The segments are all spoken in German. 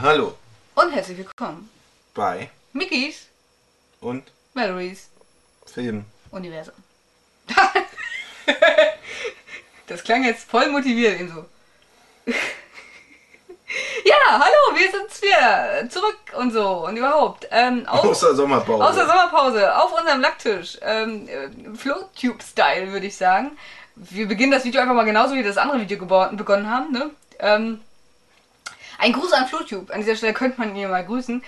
Hallo. Und herzlich willkommen bei Mickeys und Mallorys Filmuniversum. Das klang jetzt voll motivierend so. Ja, hallo, wir sind's wieder. Zurück und so und überhaupt. Außer Sommerpause. Außer Sommerpause, auf unserem Lacktisch. Flutube-Style würde ich sagen. Wir beginnen das Video einfach mal genauso, wie wir das andere Video begonnen haben, ne? Ein Gruß an Flutube. An dieser Stelle könnte man ihn mal grüßen.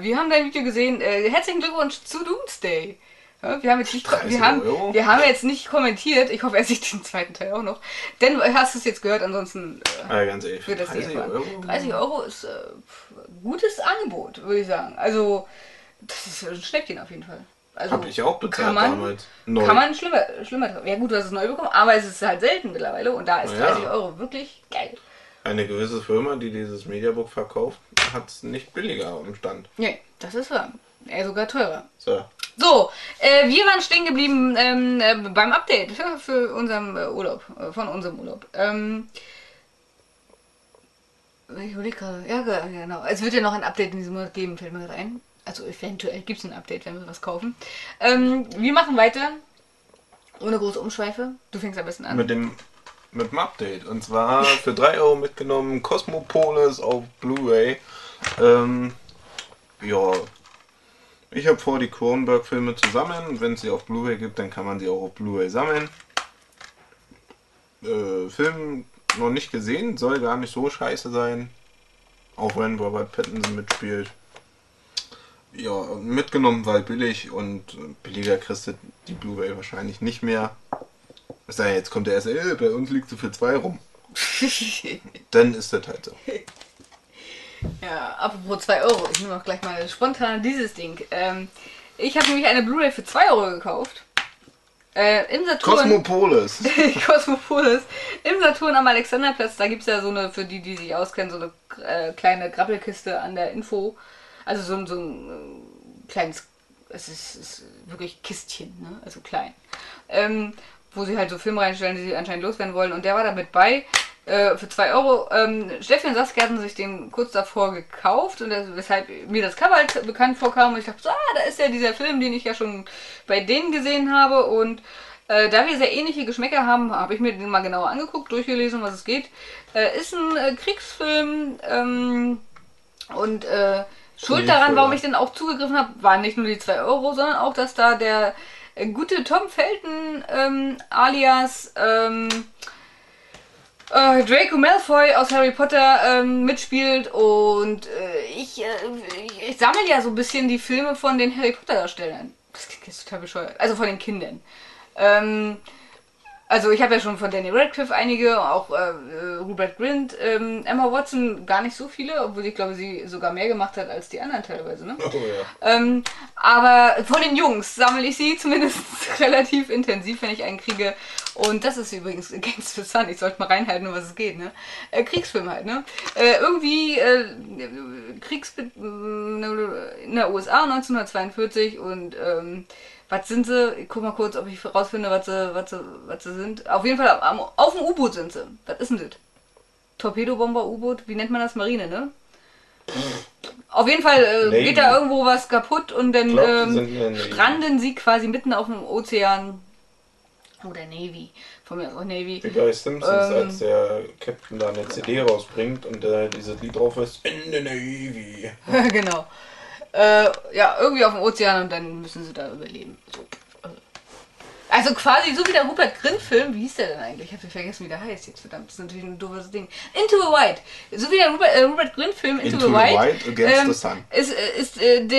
Wir haben dein Video gesehen. Herzlichen Glückwunsch zu Doomsday. Ja, wir haben jetzt nicht kommentiert. Ich hoffe, er sieht den zweiten Teil auch noch. Denn hast du es jetzt gehört, ansonsten ganz ehrlich, wird das 30 Euro ist gutes Angebot, würde ich sagen. Also, das ist ein Schnäppchen auf jeden Fall. Also, hab ich auch bezahlt damals. Neu. Kann man schlimmer. Ja gut, du hast es neu bekommen, aber es ist halt selten mittlerweile. Und da ist 30 Euro wirklich geil. Eine gewisse Firma, die dieses Mediabook verkauft, hat es nicht billiger am Stand. Nee, das ist wahr. Eher sogar teurer. So, wir waren stehen geblieben beim Update für unseren Urlaub, von unserem Urlaub. Ich überlege gerade, ja genau, es wird ja noch ein Update in diesem Monat geben, fällt mir gerade ein. Also eventuell gibt es ein Update, wenn wir was kaufen. Wir machen weiter, ohne große Umschweife. Du fängst am besten an. Mit dem Update. Und zwar für 3 Euro mitgenommen, Cosmopolis auf Blu-ray. Ja, ich habe vor, die Cronenberg-Filme zu sammeln. Wenn es sie auf Blu-ray gibt, dann kann man sie auch auf Blu-ray sammeln. Film noch nicht gesehen, soll gar nicht so scheiße sein. Auch wenn Robert Pattinson mitspielt. Ja, mitgenommen war billig und billiger kriegst du die Blu-ray wahrscheinlich nicht mehr. Es sei denn, jetzt kommt der erste, bei uns liegt sie für 2 rum. Dann ist das halt so. Ja, apropos 2 Euro, ich nehme auch gleich mal spontan dieses Ding. Ich habe nämlich eine Blu-ray für 2 Euro gekauft. Im Saturn. Cosmopolis. Cosmopolis. Im Saturn am Alexanderplatz, da gibt es ja so eine, für die sich auskennen, so eine kleine Grabbelkiste an der Info. Also so ein kleines, es ist wirklich Kistchen, ne? Also klein. Wo sie halt so Filme reinstellen, die sie anscheinend loswerden wollen. Und der war damit bei, für 2 Euro. Steffi und Saskia hatten sich den kurz davor gekauft, und weshalb mir das Cover halt bekannt vorkam. Und ich dachte, so, da ist ja dieser Film, den ich ja schon bei denen gesehen habe. Und da wir sehr ähnliche Geschmäcker haben, habe ich mir den mal genauer angeguckt, durchgelesen, was es geht. Ist ein Kriegsfilm, und Schuld daran, warum ich den auch zugegriffen habe, waren nicht nur die 2 Euro, sondern auch, dass da der gute Tom Felton alias Draco Malfoy aus Harry Potter mitspielt, und ich sammle ja so ein bisschen die Filme von den Harry Potter Darstellern. Das klingt jetzt total bescheuert. Also von den Kindern. Also ich habe ja schon von Danny Radcliffe einige, auch Rupert Grint, Emma Watson gar nicht so viele, obwohl ich glaube, sie sogar mehr gemacht hat als die anderen teilweise, ne? Oh, ja. Aber von den Jungs sammle ich sie zumindest relativ intensiv, wenn ich einen kriege. Und das ist übrigens Against the Sun. Ich sollte mal reinhalten, um was es geht, ne? Kriegsfilm halt, ne? Irgendwie in der USA 1942 und... was sind sie? Ich guck mal kurz, ob ich rausfinde, was sie sind. Auf jeden Fall auf dem U-Boot sind sie. Was ist denn das? Torpedobomber, U-Boot? Wie nennt man das? Marine, ne? Auf jeden Fall geht da irgendwo was kaputt, und dann stranden sie quasi mitten auf dem Ozean. Oder Navy. Von mir auch Navy. Wie bei Simpsons, als der Captain da eine CD rausbringt und dieses Lied drauf ist: In the Navy. Genau. Ja, irgendwie auf dem Ozean, und dann müssen sie da überleben. So. Also quasi so wie der Rupert Grint-Film. Wie hieß der denn eigentlich? Ich habe vergessen, wie der heißt jetzt. Verdammt, das ist natürlich ein doofes Ding. Into the White. So wie der Rupert Grint-Film Into the White Against the Sun.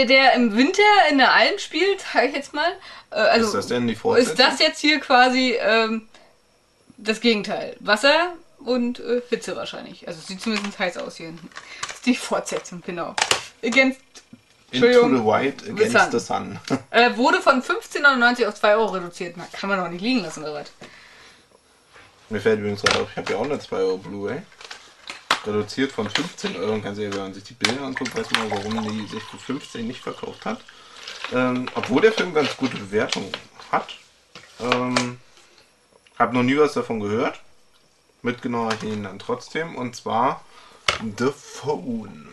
Der im Winter in der Alm spielt, sag ich jetzt mal. Also, ist das denn die Fortsetzung? Ist das jetzt hier quasi das Gegenteil? Wasser und Hitze wahrscheinlich. Also es sieht zumindest heiß aus hier hinten. Das ist die Fortsetzung, genau. Into the White Against the Sun. Wurde von 15,99 auf 2 Euro reduziert. Na, kann man doch nicht liegen lassen, oder was? Mir fällt übrigens auf, ich habe ja auch eine 2 Euro Blu-ray. Reduziert von 15 Euro. Und ganz ehrlich, wenn man sich die Bilder anguckt, weiß man, warum die sich für 15 nicht verkauft hat. Obwohl der Film ganz gute Bewertungen hat. Habe noch nie was davon gehört. Mitgenommen habe ich ihn dann trotzdem. Und zwar The Phone.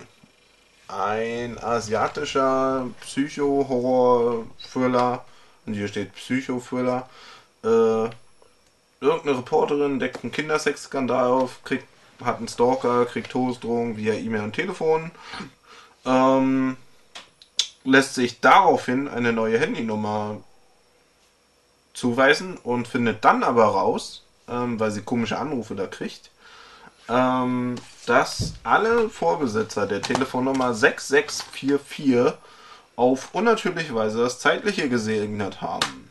ein asiatischer Psycho-Horror-Thriller, und hier steht Psycho-Thriller. Irgendeine Reporterin deckt einen Kindersex-Skandal auf, hat einen Stalker, kriegt Todesdrohungen via E-Mail und Telefon. Lässt sich daraufhin eine neue Handynummer zuweisen und findet dann aber raus, weil sie komische Anrufe da kriegt, dass alle Vorbesitzer der Telefonnummer 6644 auf unnatürliche Weise das Zeitliche gesegnet haben.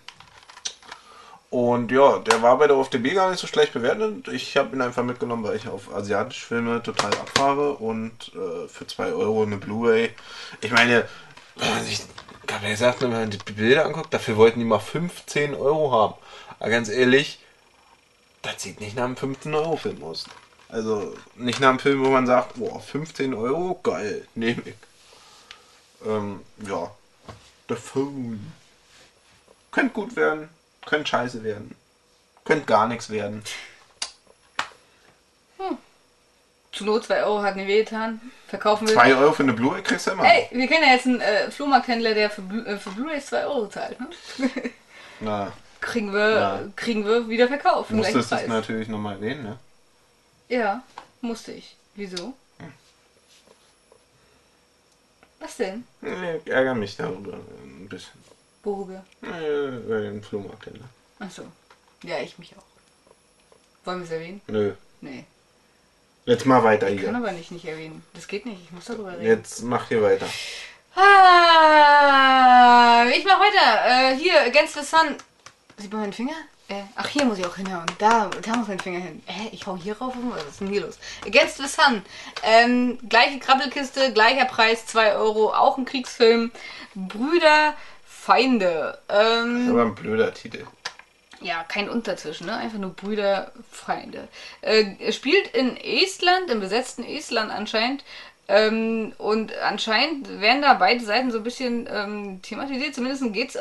Und ja, der war bei der UFDB gar nicht so schlecht bewertet. Ich habe ihn einfach mitgenommen, weil ich auf asiatische Filme total abfahre, und für 2 Euro eine Blu-ray. Ich meine, wenn man sich die Bilder anguckt, dafür wollten die mal 15 Euro haben. Aber ganz ehrlich, das sieht nicht nach einem 15-Euro-Film aus. Also nicht nach einem Film, wo man sagt, boah, 15 Euro, geil, nehme ich. Ja, The Phone. Könnte gut werden, könnte scheiße werden, könnte gar nichts werden. Zur Not 2 Euro hat nicht wehgetan. Verkaufen wir 2 Euro für eine Blu-ray kriegst du immer. Ey, wir kennen ja jetzt einen Flohmarkthändler, der für Blu-rays 2 Euro zahlt, ne? Na. Kriegen wir wieder verkauft. Musstest du das natürlich nochmal erwähnen, ne? Ja, musste ich. Wieso? Hm. Was denn? Ich ärgere mich darüber ein bisschen. Worüber? Über den Flohmarkthändler. Achso. Ja, ich mich auch. Wollen wir es erwähnen? Nö. Nee. Jetzt mal weiter hier. Ich kann aber nicht erwähnen. Das geht nicht. Ich muss darüber reden. Jetzt mach hier weiter. Ah, ich mach weiter. Hier, Against the Sun. Sieht man meinen Finger? Ach, hier muss ich auch hinhauen. Da muss mein Finger hin. Ich hau hier rauf. Was ist denn hier los? Against the Sun. Gleiche Krabbelkiste, gleicher Preis, 2 Euro. Auch ein Kriegsfilm. Brüder, Feinde. Das ist aber ein blöder Titel. Ja, kein Untertisch, ne? Einfach nur Brüder, Feinde. Spielt in Estland, im besetzten Estland anscheinend. Und anscheinend werden da beide Seiten so ein bisschen thematisiert. Zumindest geht es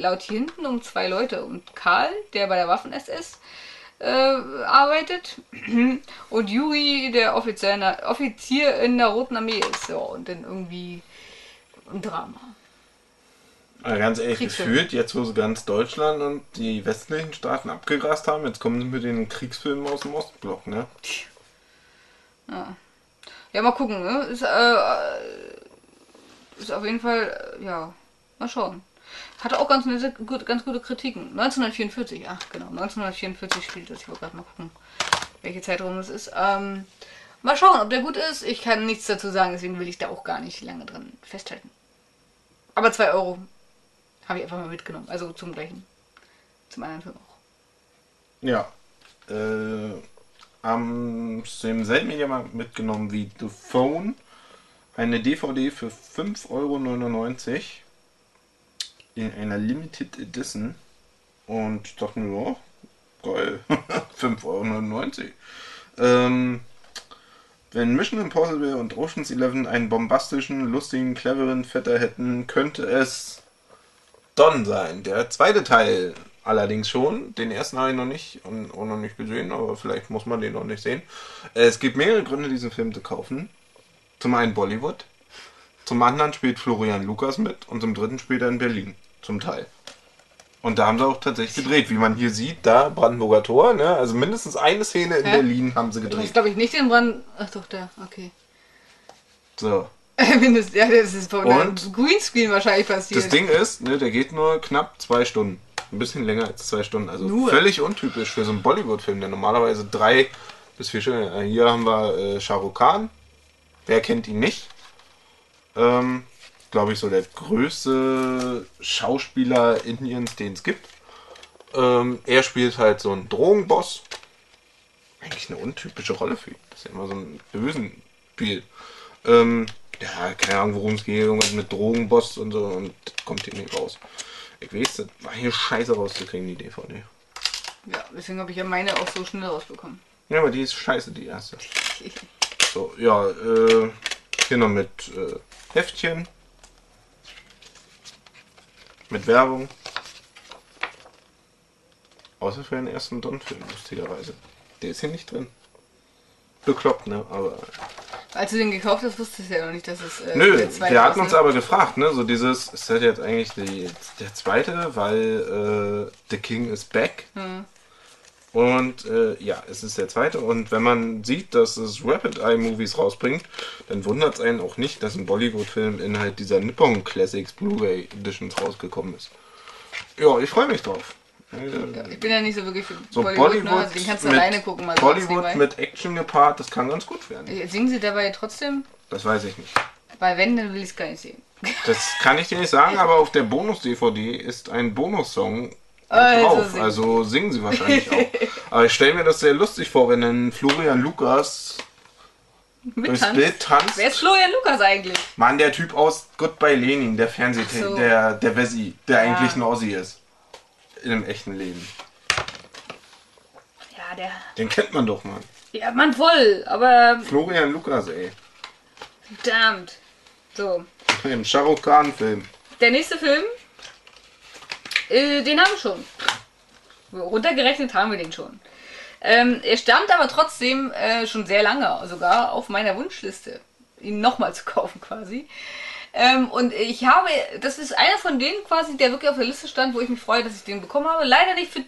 laut hier hinten um 2 Leute. Und Karl, der bei der Waffen-SS arbeitet. Und Yuri, der Offizier in der Roten Armee ist. Ja, und dann irgendwie ein Drama. Also ganz ehrlich, gefühlt, jetzt wo sie ganz Deutschland und die westlichen Staaten abgegrast haben, jetzt kommen sie mit den Kriegsfilmen aus dem Ostblock, ne? Ja, ja, mal gucken, ne? Ist auf jeden Fall, ja, mal schauen. Hatte auch ganz gute Kritiken. 1944, ach genau, 1944 spielt das. Ich wollte gerade mal gucken, welche Zeitraum das ist. Mal schauen, ob der gut ist. Ich kann nichts dazu sagen, deswegen will ich da auch gar nicht lange dran festhalten. Aber 2 Euro. Habe ich einfach mal mitgenommen. Also zum gleichen. Zum anderen Film auch. Ja. Am selben Mediamarkt mitgenommen wie The Phone. Eine DVD für 5,99 Euro. In einer Limited Edition. Und ich dachte mir, oh, geil. 5,99 Euro. Wenn Mission Impossible und Ocean's 11 einen bombastischen, lustigen, cleveren Vetter hätten, könnte es Don sein. Der zweite Teil allerdings schon. Den ersten habe ich noch nicht und auch noch nicht gesehen, aber vielleicht muss man den noch nicht sehen. Es gibt mehrere Gründe, diesen Film zu kaufen. Zum einen Bollywood, zum anderen spielt Florian Lukas mit und zum dritten spielt er in Berlin, zum Teil. Und da haben sie auch tatsächlich gedreht, wie man hier sieht, da Brandenburger Tor, ne? Also mindestens eine Szene in Berlin haben sie gedreht. Das glaube ich nicht in Brandenburg. Ach doch, da, okay. So. Mindestens, ja, das ist bei einem Greenscreen wahrscheinlich passiert. Das Ding ist, ne, der geht nur knapp 2 Stunden. Ein bisschen länger als 2 Stunden. Also nur. Völlig untypisch für so einen Bollywood-Film, der normalerweise 3 bis 4 Stunden. Hier haben wir Shah Rukh Khan. Wer kennt ihn nicht? Glaube ich, so der größte Schauspieler Indiens, den es gibt. Er spielt halt so einen Drogenboss. Eigentlich eine untypische Rolle für ihn, dass er immer so einen Bösen spielt. Ja, keine Ahnung, worum es geht, irgendwas mit Drogenboss und so, und kommt hier nicht raus. Ich weiß, das war hier scheiße rauszukriegen, die DVD. Ja, deswegen habe ich ja meine auch so schnell rausbekommen. Ja, aber die ist scheiße, die erste. So, ja, hier noch mit Heftchen. Mit Werbung. Außer für den ersten Don-Film, lustigerweise. Der ist hier nicht drin. Bekloppt, ne? Aber Als du den gekauft hast, wusstest du ja noch nicht, dass es... Nö, wir hatten uns aber gefragt, ne? So dieses, ist das jetzt eigentlich der zweite, weil The King is back. Hm. Und ja, es ist der zweite. Und wenn man sieht, dass es Rapid Eye Movies rausbringt, dann wundert es einen auch nicht, dass ein Bollywood-Film innerhalb dieser Nippon Classics Blu-ray Editions rausgekommen ist. Ja, ich freue mich drauf. Ich bin ja nicht so wirklich für so Bollywood, also den kannst du alleine gucken. Mal Bollywood mit Action gepaart, das kann ganz gut werden. Singen sie dabei trotzdem? Das weiß ich nicht. Weil wenn, dann will ich es gar nicht sehen. Das kann ich dir nicht sagen, aber auf der Bonus-DVD ist ein Bonussong drauf. Also singen sie wahrscheinlich auch. Aber ich stelle mir das sehr lustig vor, wenn dann Florian Lukas durchs Bild tanzt. Wer ist Florian Lukas eigentlich? Mann, der Typ aus Goodbye Lenin, der Fernsehtäter, der Wessi, der eigentlich ein Ossi ist. In einem echten Leben. Ja, den kennt man doch, Mann. Ja, Mann, voll, aber... Florian Lukas, ey. Verdammt. So. Im Shah Rukh Khan Film. Der nächste Film, den haben wir schon. Runtergerechnet haben wir den schon. Er stammt aber trotzdem schon sehr lange sogar auf meiner Wunschliste. Ihn nochmal zu kaufen quasi. Und ich habe, das ist einer von denen quasi, der wirklich auf der Liste stand, wo ich mich freue, dass ich den bekommen habe. Leider nicht für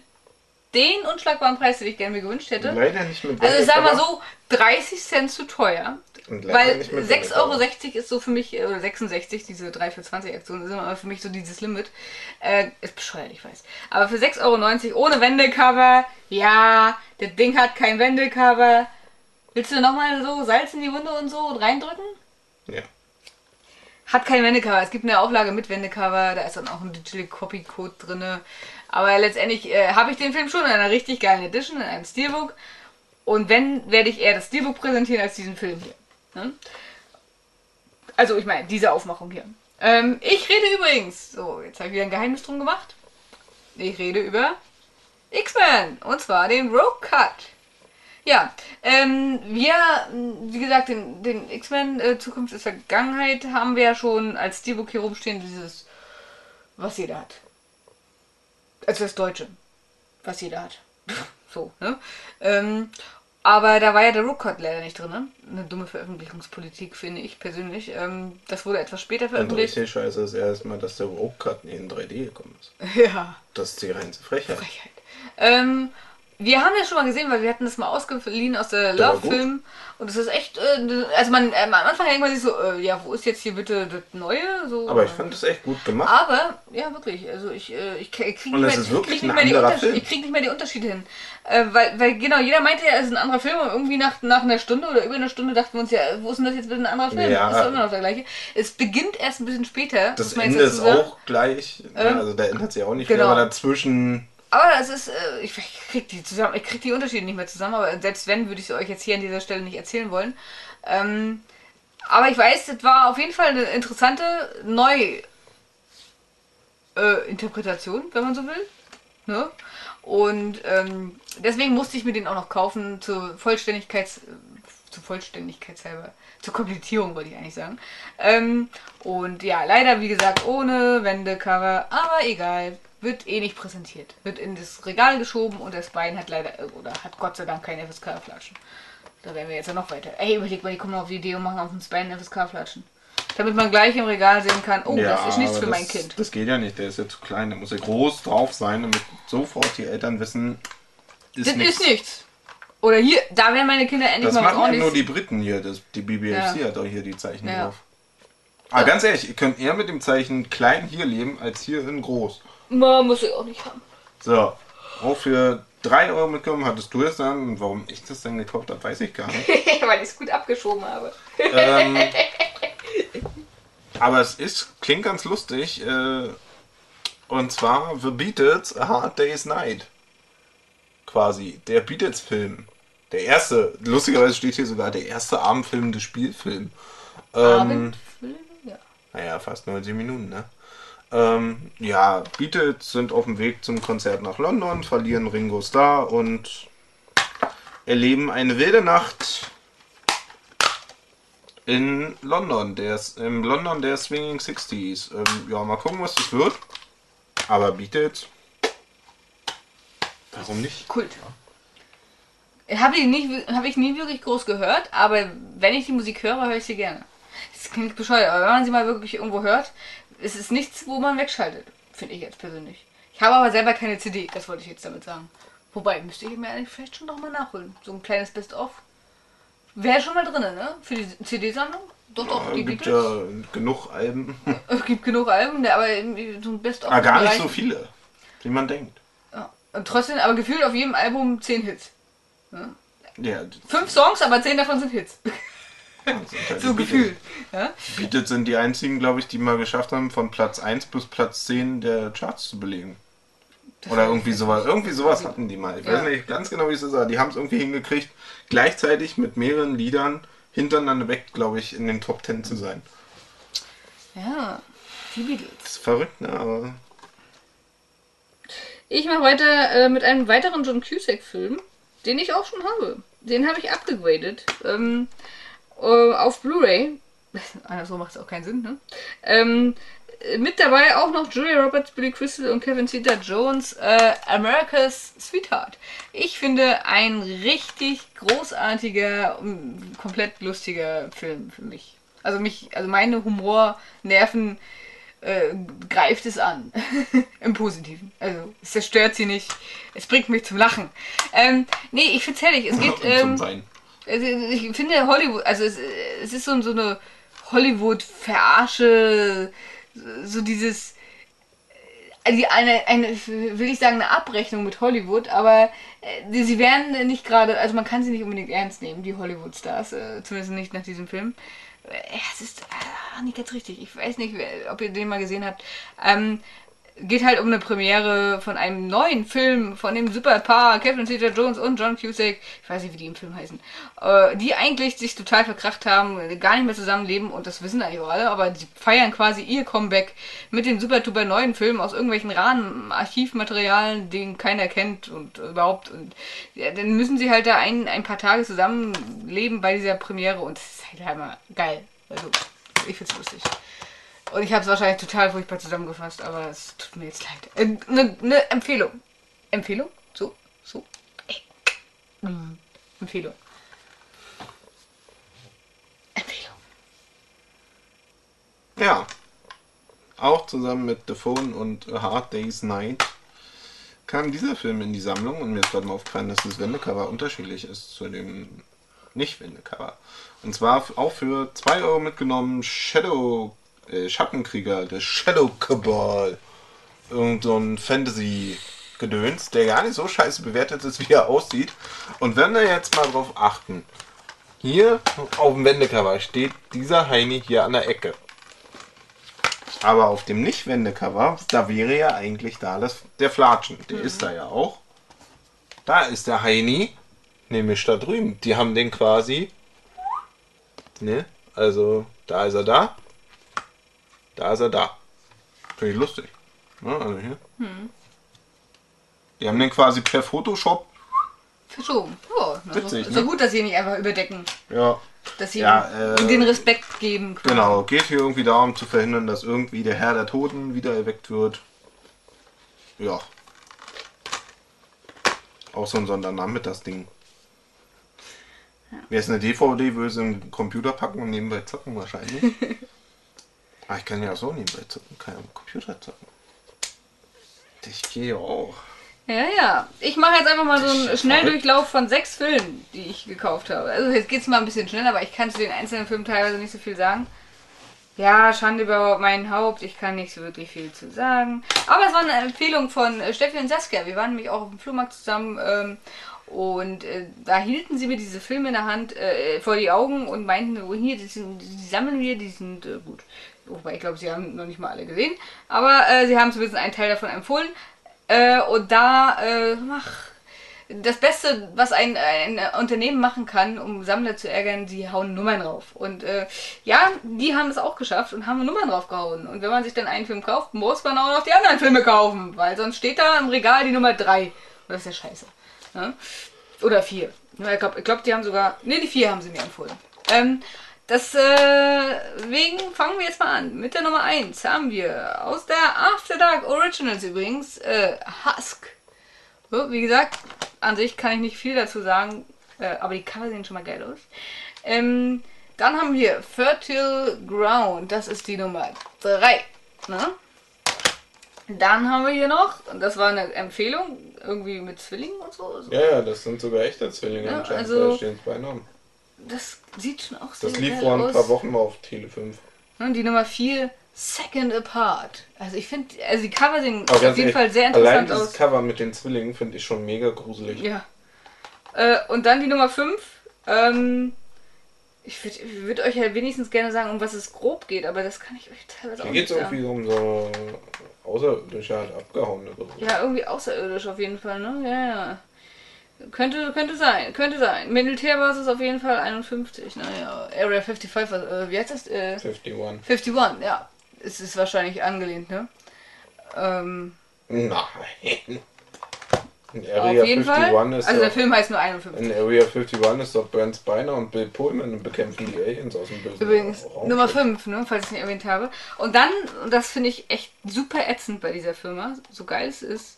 den unschlagbaren Preis, den ich gerne mir gewünscht hätte. Leider nicht mit Geld. Also ich sage mal so, 30 Cent zu teuer. Weil 6,60 Euro ist so für mich, oder 66, diese 3 für 20 Aktion, ist immer für mich so dieses Limit. Ist bescheuert, ich weiß. Aber für 6,90 Euro ohne Wendelcover, ja, das Ding hat kein Wendelcover. Willst du nochmal so Salz in die Wunde und so und reindrücken? Ja. Hat kein Wendecover. Es gibt eine Auflage mit Wendecover, da ist dann auch ein Digital Copy Code drin. Aber letztendlich habe ich den Film schon in einer richtig geilen Edition, in einem Steelbook. Und wenn, werde ich eher das Steelbook präsentieren als diesen Film hier. Ne? Also ich meine, diese Aufmachung hier. Ich rede übrigens, so, jetzt habe ich wieder ein Geheimnis drum gemacht. Ich rede über X-Men und zwar den Rogue Cut. Ja, wir, wie gesagt, den X-Men Zukunft ist Vergangenheit haben wir ja schon als Steelbook hier rumstehen, dieses, was jeder hat. Also das Deutsche, was jeder hat. So, ne? Aber da war ja der Rukh Khan leider nicht drin, ne? Eine dumme Veröffentlichungspolitik, finde ich persönlich. Das wurde etwas später veröffentlicht. Richtig scheiße ist erstmal, dass der Rukh Khan in 3D gekommen ist. Ja. Das ist die reinste Frechheit. Wir haben das schon mal gesehen, weil wir hatten das mal ausgeliehen aus der Love-Film. Und das ist echt, also man am Anfang denkt man sich so, ja, wo ist jetzt hier bitte das Neue? So, aber ich fand das echt gut gemacht. Aber, ja wirklich, also ich krieg nicht mehr die Unterschiede hin. Weil genau, jeder meinte ja, es ist ein anderer Film, und irgendwie nach einer Stunde oder über einer Stunde dachten wir uns ja, wo ist denn das jetzt bitte ein anderer Film? Ja. Das ist doch immer noch der gleiche. Es beginnt erst ein bisschen später. Das Ende ist auch gleich, ne? Also da ändert sich auch nicht viel, aber dazwischen... Aber das ist, ich krieg die Unterschiede nicht mehr zusammen, aber selbst wenn, würde ich es euch jetzt hier an dieser Stelle nicht erzählen wollen. Aber ich weiß, das war auf jeden Fall eine interessante Neuinterpretation, wenn man so will. Ne? Und deswegen musste ich mir den auch noch kaufen, zur Vollständigkeit halber. Zur Komplizierung, wollte ich eigentlich sagen. Und ja, leider, wie gesagt, ohne Wendecover, aber egal. Wird eh nicht präsentiert. Wird in das Regal geschoben und das Bein hat leider, oder hat Gott sei Dank keine FSK-Flatschen. Da werden wir jetzt ja noch weiter. Ey, überleg mal, die kommen auf die Idee und machen auf dem Bein FSK-Flatschen. Damit man gleich im Regal sehen kann, oh, ja, das ist nichts für mein Kind. Das geht ja nicht, der ist ja zu klein, der muss ja groß drauf sein, damit sofort die Eltern wissen, das ist nichts. Oder hier, da werden meine Kinder endlich mal was ordentliches. Das machen nur die Briten hier, die BBFC hat auch hier die Zeichen drauf. Aber ganz ehrlich, ihr könnt eher mit dem Zeichen klein hier leben, als hier in groß. Man muss ich auch nicht haben. So, auch für 3 Euro mitgenommen hattest du es dann. Und warum ich das dann gekauft habe, weiß ich gar nicht. Weil ich es gut abgeschoben habe. Aber es klingt ganz lustig. Und zwar The Beatles, A Hard Day's Night. Quasi, der Beatles-Film. Der erste, lustigerweise steht hier sogar, der erste Abendfilm des Spielfilms. Abendfilm, ja. Naja, fast 90 Minuten, ne? Ja, Beatles sind auf dem Weg zum Konzert nach London, verlieren Ringo Starr und erleben eine wilde Nacht in London, im London der Swinging 60s. Ja, mal gucken, was das wird. Aber Beatles, warum nicht? Kult. Habe ich nie wirklich groß gehört, aber wenn ich die Musik höre, höre ich sie gerne. Das klingt bescheuert, aber wenn man sie mal wirklich irgendwo hört, ist es nichts, wo man wegschaltet, finde ich jetzt persönlich. Ich habe aber selber keine CD, das wollte ich jetzt damit sagen. Wobei, müsste ich mir eigentlich vielleicht schon nochmal nachholen. So ein kleines Best-of. Wäre schon mal drin, ne? Für die CD-Sammlung. Doch, doch, ja, die gibt Beatles. Ja, genug Alben. Es gibt genug Alben, aber so ein Best-of. Ah, gar nicht so viele, wie man denkt. Ja. Und trotzdem, aber gefühlt auf jedem Album 10 Hits. Ne? Ja. 5 Songs, aber 10 davon sind Hits. Halt so gefühlt. Ja? Die Beatles sind die einzigen, glaube ich, die mal geschafft haben, von Platz 1 bis Platz 10 der Charts zu belegen. Das oder irgendwie sowas. Irgendwie sowas hatten die mal. Ich weiß nicht ganz genau, wie es ist, aber die haben es irgendwie hingekriegt, gleichzeitig mit mehreren Liedern hintereinander weg, glaube ich, in den Top 10 zu sein. Ja, die Beatles. Das ist verrückt, ne? Aber ich mache weiter mit einem weiteren John Cusack-Film, den ich auch schon habe. Den habe ich abgegradet. Auf Blu-ray. Andersrum macht es auch keinen Sinn, ne? Mit dabei auch noch Julia Roberts, Billy Crystal und Kevin Cedar Jones, America's Sweetheart. Ich finde, ein richtig großartiger, komplett lustiger Film für mich. Also meine Humornerven greift es an. Im Positiven. Also es zerstört sie nicht. Es bringt mich zum Lachen. Nee, ich find's herrlich. Es geht zum Weinen. Ich finde Hollywood, also es ist so eine Hollywood-Verarsche, so dieses, will ich sagen, eine Abrechnung mit Hollywood, aber sie werden nicht gerade, also man kann sie nicht unbedingt ernst nehmen, die Hollywood-Stars, zumindest nicht nach diesem Film. Es ist nicht ganz richtig, ich weiß nicht, ob ihr den mal gesehen habt. Geht halt um eine Premiere von einem neuen Film von dem Superpaar Kevin Cedar Jones und John Cusack, ich weiß nicht, wie die im Film heißen, die eigentlich sich total verkracht haben, gar nicht mehr zusammenleben und das wissen eigentlich auch alle, aber die feiern quasi ihr Comeback mit dem super-duper neuen Film aus irgendwelchen raren Archivmaterialien, den keiner kennt und überhaupt und ja, dann müssen sie halt da ein paar Tage zusammenleben bei dieser Premiere und das ist halt einmal geil, also ich find's lustig. Und ich habe es wahrscheinlich total furchtbar zusammengefasst, aber es tut mir jetzt leid. Eine Empfehlung. Empfehlung? So. Empfehlung. Empfehlung. Ja. Auch zusammen mit The Phone und A Hard Day's Night kam dieser Film in die Sammlung und mir ist gerade mal aufgefallen, dass das Wendecover unterschiedlich ist zu dem Nicht-Wendecover. Und zwar auch für 2 Euro mitgenommen Shadow. Schattenkrieger, der Shadow Cabal. Irgend so ein Fantasy-Gedöns, der gar nicht so scheiße bewertet ist, wie er aussieht. Und wenn wir jetzt mal drauf achten, hier auf dem Wendecover steht dieser Heini hier an der Ecke. Aber auf dem Nicht-Wendecover, da wäre ja eigentlich da der Flatschen. Der ist da ja auch. Da ist der Heini, nämlich da drüben. Die haben den quasi, ne, also da ist er da. Da ist er da. Finde ich lustig. Ja, also hier. Die haben den quasi per Photoshop verschoben. Oh, witzig, so gut, dass sie ihn nicht einfach überdecken. Ja. Dass sie ihm den Respekt geben können. Genau, geht hier irgendwie darum zu verhindern, dass irgendwie der Herr der Toten wieder erweckt wird. Ja. Auch so ein Sondername mit das Ding. Ja. Wäre es eine DVD, würde es im Computer packen und nebenbei zocken wahrscheinlich. Ah, ich kann ja so nebenbei zocken, kann ja am Computer zocken. Ich gehe auch. Ja. Ich mache jetzt einfach mal so einen Schnelldurchlauf von 6 Filmen, die ich gekauft habe. Also jetzt geht's mal ein bisschen schneller, aber ich kann zu den einzelnen Filmen teilweise nicht so viel sagen. Ja, Schande über mein Haupt, ich kann nicht so wirklich viel zu sagen. Aber es war eine Empfehlung von Steffi und Saskia. Wir waren nämlich auch auf dem Flohmarkt zusammen und da hielten sie mir diese Filme in der Hand vor die Augen und meinten, oh, hier, die sammeln wir, die sind gut. Wobei, ich glaube, sie haben noch nicht mal alle gesehen. Aber sie haben zumindest einen Teil davon empfohlen. Und da, das Beste, was ein Unternehmen machen kann, um Sammler zu ärgern, sie hauen Nummern drauf. Und ja, die haben es auch geschafft und haben Nummern drauf gehauen. Und wenn man sich dann einen Film kauft, muss man auch noch die anderen Filme kaufen. Weil sonst steht da im Regal die Nummer 3. Und das ist ja scheiße. Ja? Oder 4. Ich glaube, die haben sogar... Ne, die 4 haben sie mir empfohlen. Deswegen fangen wir jetzt mal an. Mit der Nummer 1 haben wir aus der After Dark Originals übrigens Husk. So, wie gesagt, an sich kann ich nicht viel dazu sagen. aber die Cover sehen schon mal geil aus. Dann haben wir Fertile Ground, das ist die Nummer 3. Ne? Dann haben wir hier noch, das war eine Empfehlung, irgendwie mit Zwillingen und so. Ja, das sind sogar echte Zwillinge, ja, anscheinend, also, da stehen zwei Namen. Das sieht schon auch sehr geil aus. Das lief vor ein paar Wochen mal auf Tele 5. Und die Nummer 4, Second Apart. Also ich finde, also die Cover sehen auf jeden Fall sehr interessant aus. Allein das Cover mit den Zwillingen finde ich schon mega gruselig. Ja. Und dann die Nummer 5, ich würde euch ja wenigstens gerne sagen, um was es grob geht, aber das kann ich euch teilweise auch nicht sagen. Hier geht es irgendwie um so Außerirdische, halt abgehauen oder so. Ja, irgendwie außerirdisch auf jeden Fall, ne? Ja, ja. Könnte sein, könnte sein. Militärbasis auf jeden Fall 51, naja. Area 55, wie heißt das? 51. 51, ja. Es ist wahrscheinlich angelehnt, ne? Nein. In Area auf jeden 51 Fall. Ist also der Film heißt nur 51. In Area 51 ist doch Brent Spiner und Bill Pullman und bekämpfen die Aliens aus dem Bösen. Übrigens Raumschiff. Nummer 5, ne, falls ich es nicht erwähnt habe. Und dann, und das finde ich echt super ätzend bei dieser Firma, so geil es ist,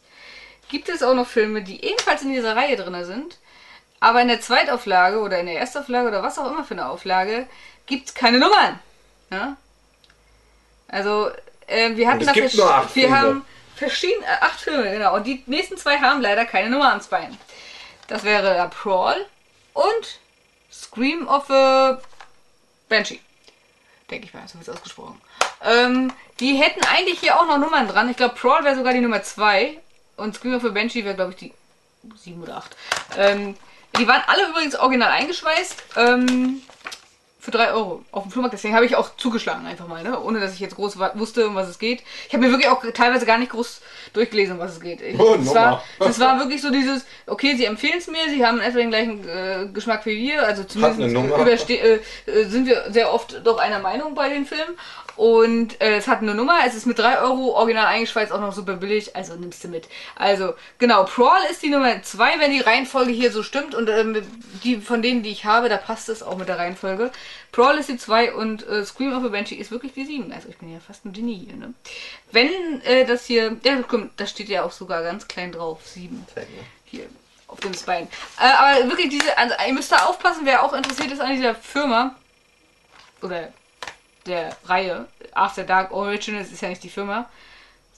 gibt es auch noch Filme, die ebenfalls in dieser Reihe drin sind, aber in der Zweitauflage oder in der Erstauflage oder was auch immer für eine Auflage, gibt es keine Nummern. Ja? Also, wir hatten dafür... Es gibt nur 8 Filme. Verschiedene 8 Filme, genau. Und die nächsten 2 haben leider keine Nummer ans Bein. Das wäre Prawl und Scream of Banshee. Denke ich mal, so wird es ausgesprochen. Die hätten eigentlich hier auch noch Nummern dran. Ich glaube, Prawl wäre sogar die Nummer 2 und Scream of Banshee wäre, glaube ich, die 7 oder 8. Die waren alle übrigens original eingeschweißt. Für 3 € auf dem Flohmarkt, deswegen habe ich auch zugeschlagen einfach mal, ne? Ohne dass ich jetzt groß wusste, um was es geht. Ich habe mir wirklich auch teilweise gar nicht groß durchgelesen, um was es geht. Das war wirklich so dieses, okay, sie empfehlen es mir, sie haben etwa den gleichen Geschmack wie wir, also zumindest sind wir sehr oft doch einer Meinung bei den Filmen. Und es hat eine Nummer, es ist mit 3 € original eingeschweißt, auch noch super billig, also nimmst du mit. Also genau, Prawl ist die Nummer 2, wenn die Reihenfolge hier so stimmt und die von denen, die ich habe, da passt es auch mit der Reihenfolge. Prawl ist die 2 und Scream of a Banshee ist wirklich die 7. Also ich bin ja fast ein Genie hier, ne? Wenn das hier, ja komm, da steht ja auch sogar ganz klein drauf, 7. Hier, auf dem Spine. Aber wirklich diese, also ihr müsst da aufpassen, wer auch interessiert ist an dieser Firma, oder der Reihe, After Dark Originals ist ja nicht die Firma,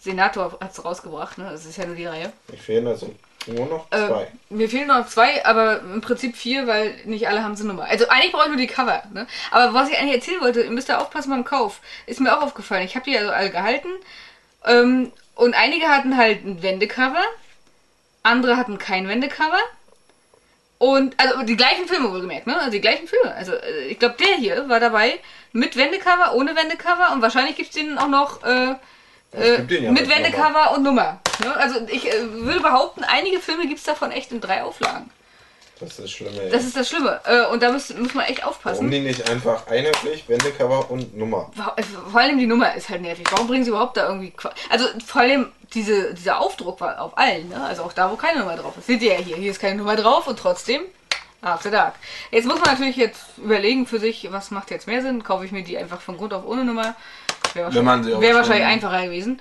Senator hat es rausgebracht, ne? Das ist ja nur die Reihe. Mir fehlen also nur noch 2. Mir fehlen noch 2, aber im Prinzip 4, weil nicht alle haben so eine Nummer. Also eigentlich brauche ich nur die Cover, ne? Aber was ich eigentlich erzählen wollte, ihr müsst da aufpassen beim Kauf, ist mir auch aufgefallen. Ich habe die also alle gehalten und einige hatten halt ein Wendecover, andere hatten kein Wendecover. Und, also die gleichen Filme wohlgemerkt, ne? Also die gleichen Filme. Also ich glaube, der hier war dabei mit Wendecover, ohne Wendecover und wahrscheinlich gibt es den auch noch ja mit Wendecover und Nummer. Ne? Also ich würde behaupten, einige Filme gibt es davon echt in 3 Auflagen. Das ist das Schlimme. Ey. Das ist das Schlimme. Und da muss man echt aufpassen. Warum die nicht einfach einheitlich Wendecover und Nummer? Vor allem die Nummer ist halt nervig. Warum bringen sie überhaupt da irgendwie... Also vor allem dieser Aufdruck war auf allen, ne? Also auch da, wo keine Nummer drauf ist. Seht ihr ja hier. Hier ist keine Nummer drauf und trotzdem... After Dark. Jetzt muss man natürlich jetzt überlegen für sich, was macht jetzt mehr Sinn? Kaufe ich mir die einfach von Grund auf ohne Nummer? Wäre wahrscheinlich einfacher gewesen.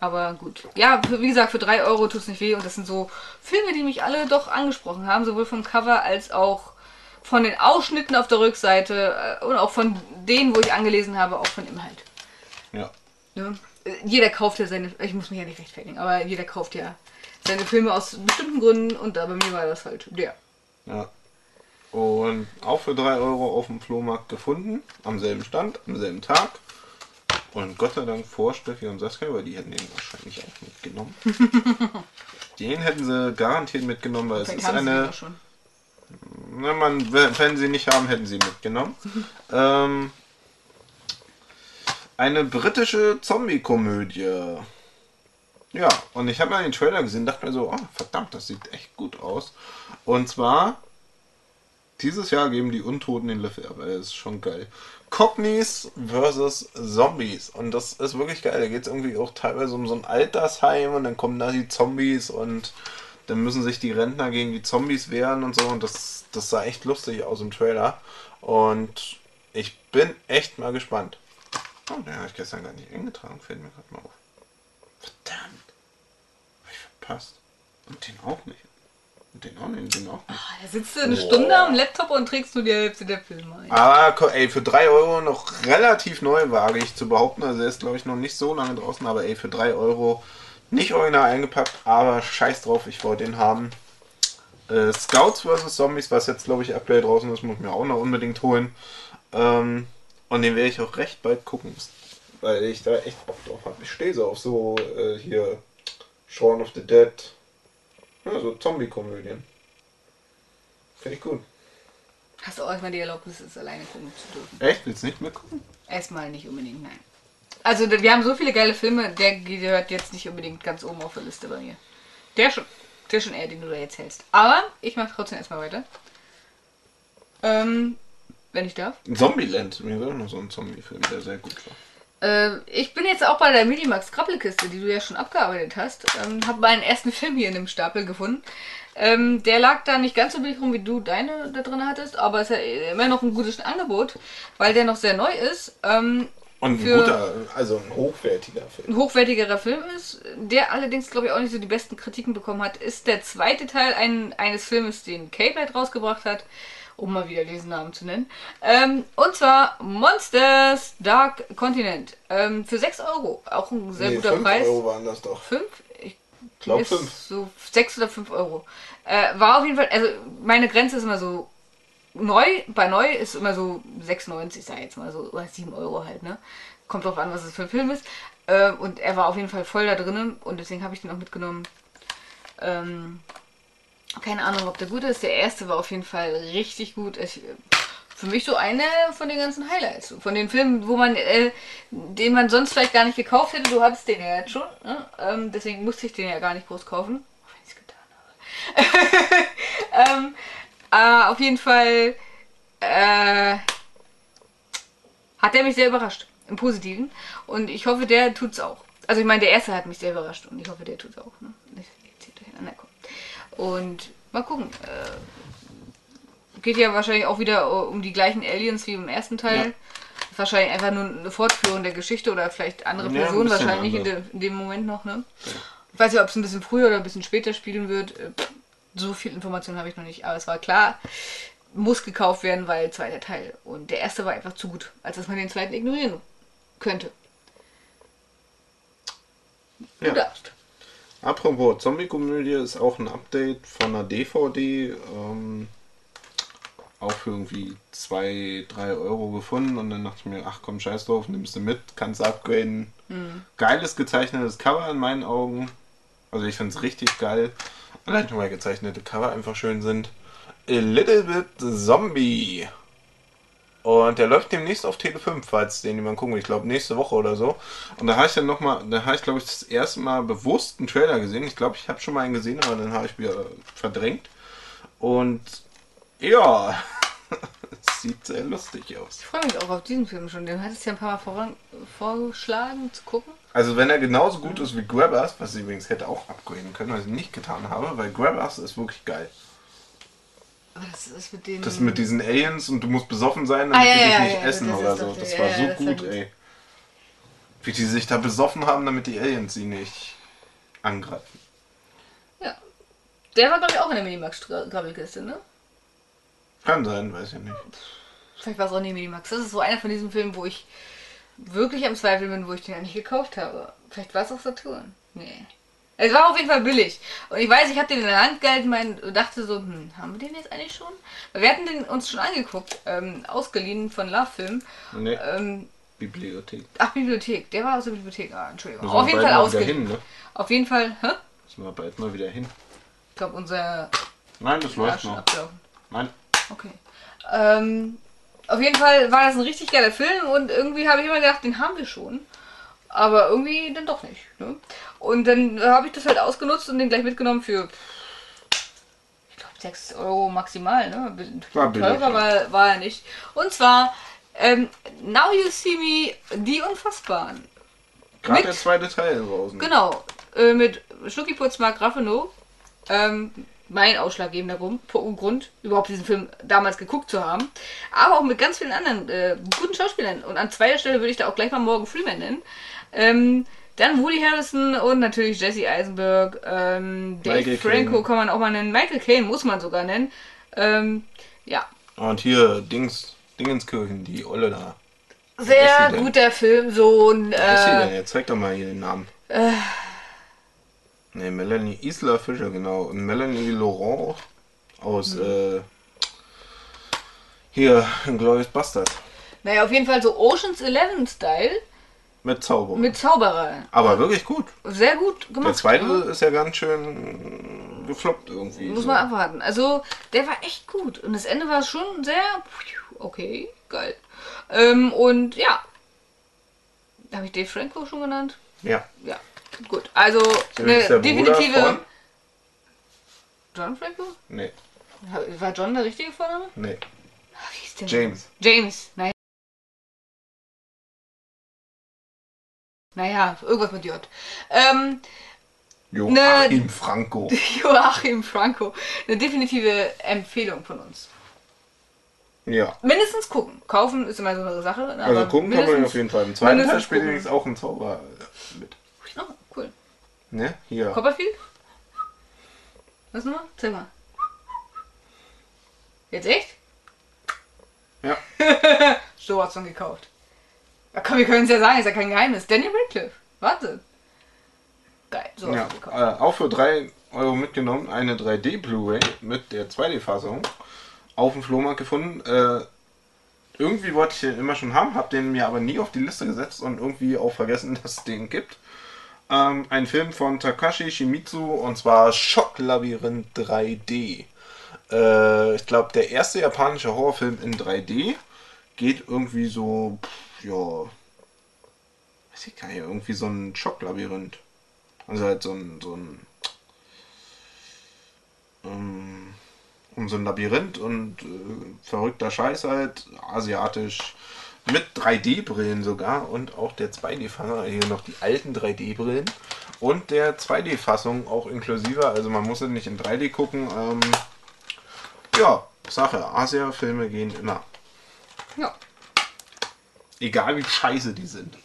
Aber gut. Ja, wie gesagt, für 3 € tut es nicht weh. Und das sind so Filme, die mich alle doch angesprochen haben. Sowohl vom Cover als auch von den Ausschnitten auf der Rückseite. Und auch von denen, wo ich angelesen habe, auch von Inhalt. Ja. Ja. Jeder kauft ja seine... Ich muss mich ja nicht rechtfertigen, aber jeder kauft ja seine Filme aus bestimmten Gründen. Und da bei mir war das halt der. Ja. Und auch für 3 € auf dem Flohmarkt gefunden. Am selben Stand, am selben Tag. Und Gott sei Dank vor Steffi und Saskia, weil die hätten den wahrscheinlich auch mitgenommen. Den hätten sie garantiert mitgenommen, weil vielleicht es ist eine... Wenn sie nicht haben, hätten sie mitgenommen. Eine britische Zombie-Komödie. Ja, und ich habe mal den Trailer gesehen und dachte mir so, oh, verdammt, das sieht echt gut aus. Und zwar, dieses Jahr geben die Untoten den Löffel, aber das ist schon geil. Cockneys vs. Zombies. Und das ist wirklich geil. Da geht es irgendwie auch teilweise um so ein Altersheim und dann kommen da die Zombies und dann müssen sich die Rentner gegen die Zombies wehren und so. Und das sah echt lustig aus im Trailer. Und ich bin echt mal gespannt. Oh, den habe ich gestern gar nicht eingetragen. Fällt mir gerade mal auf. Verdammt. Hab ich verpasst. Und den auch nicht. Den auch nicht, den auch nicht. Oh, da sitzt du eine Stunde am Laptop und trägst nur die Hälfte der Filme ein. Aber ey, für 3 Euro noch relativ neu, wage ich zu behaupten. Also er ist, glaube ich, noch nicht so lange draußen, aber ey, für 3 Euro nicht original eingepackt, aber scheiß drauf, ich wollte den haben. Scouts vs. Zombies, was jetzt, glaube ich, aktuell draußen ist, muss ich mir auch noch unbedingt holen. Und den werde ich auch recht bald gucken, weil ich da echt Bock drauf habe. Ich stehe so auf so hier Shaun of the Dead. Ja, so Zombie-Komödien. Finde ich gut. Hast du auch mal die Erlaubnis, es alleine gucken zu dürfen? Echt? Willst du nicht mitgucken? Erstmal nicht unbedingt, nein. Also wir haben so viele geile Filme, der gehört jetzt nicht unbedingt ganz oben auf der Liste bei mir. Der schon eher, den du da jetzt hältst. Aber ich mache trotzdem erstmal weiter. Wenn ich darf. Zombieland. Mir wäre noch so ein Zombie-Film, der sehr gut war. Ich bin jetzt auch bei der Minimax Krabbelkiste, die du ja schon abgearbeitet hast. Habe meinen ersten Film hier in dem Stapel gefunden. Der lag da nicht ganz so billig rum, wie du deine da drin hattest, aber ist ja immer noch ein gutes Angebot, weil der noch sehr neu ist. Und ein guter, also ein hochwertiger Film. Ein hochwertigerer Film ist, der allerdings, glaube ich, auch nicht so die besten Kritiken bekommen hat, ist der zweite Teil eines Filmes, den K-Bad rausgebracht hat. Um mal wieder diesen Namen zu nennen. Und zwar Monsters Dark Continent. Für 6 Euro. Auch ein sehr guter 5 Preis. 5 Euro waren das doch. 5? Ich glaube 5. So 6 oder 5 Euro. War auf jeden Fall, also meine Grenze ist immer so neu. Bei neu ist immer so 6,90, sag ich jetzt mal so. Oder 7 Euro halt, ne? Kommt drauf an, was es für ein Film ist. Und er war auf jeden Fall voll da drinnen. Und deswegen habe ich den auch mitgenommen. Keine Ahnung, ob der gut ist. Der erste war auf jeden Fall richtig gut. Für mich so einer von den ganzen Highlights. Von den Filmen, wo man, den man sonst vielleicht gar nicht gekauft hätte. Du hattest den ja jetzt schon. Ne? Deswegen musste ich den ja gar nicht groß kaufen. Auch wenn ich es getan habe. Auf jeden Fall hat der mich sehr überrascht. Im Positiven. Und ich hoffe, der tut's auch. Also ich meine, der erste hat mich sehr überrascht. Und ich hoffe, der tut's auch. Ne? Ich ziehe euch einander. Und mal gucken. Geht ja wahrscheinlich auch wieder um die gleichen Aliens wie im ersten Teil. Ja. Ist wahrscheinlich einfach nur eine Fortführung der Geschichte oder vielleicht andere Personen wahrscheinlich in dem Moment noch. Ne? Ja. Ich weiß ja, ob es ein bisschen früher oder ein bisschen später spielen wird. So viel Information habe ich noch nicht. Aber es war klar, muss gekauft werden, weil zweiter Teil. Und der erste war einfach zu gut, als dass man den zweiten ignorieren könnte. Du darfst. Apropos, Zombie-Komödie ist auch ein Update von einer DVD, auch für irgendwie 2, 3 Euro gefunden und dann dachte ich mir, ach komm, scheiß drauf, nimmst du mit, kannst upgraden. Geiles gezeichnetes Cover in meinen Augen, also ich finde es richtig geil, allein schon mal gezeichnete Cover einfach schön sind. A Little Bit Zombie. Und der läuft demnächst auf Tele 5, falls den jemand gucken will. Ich glaube, nächste Woche oder so. Und da habe ich dann nochmal, da habe ich, glaube ich, das erste Mal bewusst einen Trailer gesehen. Ich glaube, ich habe schon mal einen gesehen, aber dann habe ich wieder verdrängt. Und ja, es sieht sehr lustig aus. Ich freue mich auch auf diesen Film schon. Den hattest du ja ein paar Mal vorgeschlagen zu gucken. Also wenn er genauso gut ist wie Grabbers, was ich übrigens hätte auch upgraden können, was ich nicht getan habe, weil Grabbers ist wirklich geil. Das ist mit den... Das mit diesen Aliens und du musst besoffen sein, damit die dich nicht essen oder so. Das war so gut, ey. Wie die sich da besoffen haben, damit die Aliens sie nicht angreifen. Ja. Der war, glaube ich, auch in der Minimax-Grabbelkiste, ne? Kann sein, weiß ich nicht. Vielleicht war es auch nicht Minimax. Das ist so einer von diesen Filmen, wo ich wirklich am Zweifel bin, wo ich den ja nicht gekauft habe. Vielleicht war es auch Saturn. Nee. Es war auf jeden Fall billig. Und ich weiß, ich habe den in der Hand gehalten und dachte so, haben wir den jetzt eigentlich schon? Wir hatten den uns schon angeguckt, ausgeliehen von Love-Film. Nee, Bibliothek. Ach, Bibliothek. Der war aus der Bibliothek. Ah, Entschuldigung. Auf jeden Fall ausgeliehen. Hin, ne? Auf jeden Fall, hä? Müssen wir bald mal wieder hin. Ich glaube, unser... Nein, das läuft noch. Abgelaufen. Nein. Okay. Auf jeden Fall war das ein richtig geiler Film und irgendwie habe ich immer gedacht, den haben wir schon. Aber irgendwie dann doch nicht. Ne? Und dann habe ich das halt ausgenutzt und den gleich mitgenommen für, ich glaube, 6 Euro maximal. Ne? War billig, teurer war er nicht. Und zwar Now You See Me, die Unfassbaren. Gerade der zweite Teil draußen. Genau. Mit Schnuckiputzmark Mark Raffenow. Mein ausschlaggebender Grund, überhaupt diesen Film damals geguckt zu haben. Aber auch mit ganz vielen anderen guten Schauspielern. Und an zweiter Stelle würde ich da auch gleich mal Morgan Freeman nennen. Dann Woody Harrelson und natürlich Jesse Eisenberg. Dave Franco kann man auch mal nennen. Michael Caine muss man sogar nennen. Ja. Und hier Dingenskirchen, die Olle da. Sehr guter Film, so ein... Was ist sie denn? Jetzt zeig doch mal hier den Namen. Ne, Melanie Isla Fischer, genau. Und Melanie Laurent aus... hier, Inglourious Bastard. Naja, auf jeden Fall so Ocean's 11-Style. Mit Zauberer. Mit Zauberer. Aber wirklich gut. Sehr gut gemacht. Der zweite ist ja ganz schön gefloppt irgendwie. Muss man abwarten. Also, der war echt gut. Und das Ende war schon sehr... Okay, geil. Und ja. Habe ich Dave Franco schon genannt? Ja. Ja, gut. Also, eine definitive... John Franco? Nee. War John der richtige Vorname? Nee. Ach, wie ist der? James. James, nein. Naja, irgendwas mit J. Joachim Franco. Joachim Franco. Eine definitive Empfehlung von uns. Ja. Mindestens gucken. Kaufen ist immer so eine Sache. Aber also gucken kann man auf jeden Fall. Im zweiten Teil spielt übrigens auch ein Zauberer mit. Oh, cool. Ne? Hier. Copperfield? Was nochmal? Zimmer. Jetzt echt? Ja. So hat's dann gekauft. Ja, komm, wir können es ja sagen, ist ja kein Geheimnis. Danny Radcliffe. Warte. Geil, so ja, auch für 3 Euro mitgenommen, eine 3D Blu-ray mit der 2D-Fassung. Auf dem Flohmarkt gefunden. Irgendwie wollte ich den immer schon haben, habe den mir aber nie auf die Liste gesetzt und irgendwie auch vergessen, dass es den gibt. Ein Film von Takashi Shimizu und zwar Schocklabyrinth 3D. Ich glaube, der erste japanische Horrorfilm in 3D geht irgendwie so... ja, weiß ich gar nicht, irgendwie so ein Schocklabyrinth. Also halt so ein Labyrinth und verrückter Scheiß halt, asiatisch, mit 3D-Brillen sogar und auch der 2D-Fassung, hier noch die alten 3D-Brillen und der 2D-Fassung auch inklusive, also man muss nicht in 3D gucken. Ja, Sache, Asia-Filme gehen immer. Ja. Egal wie scheiße die sind.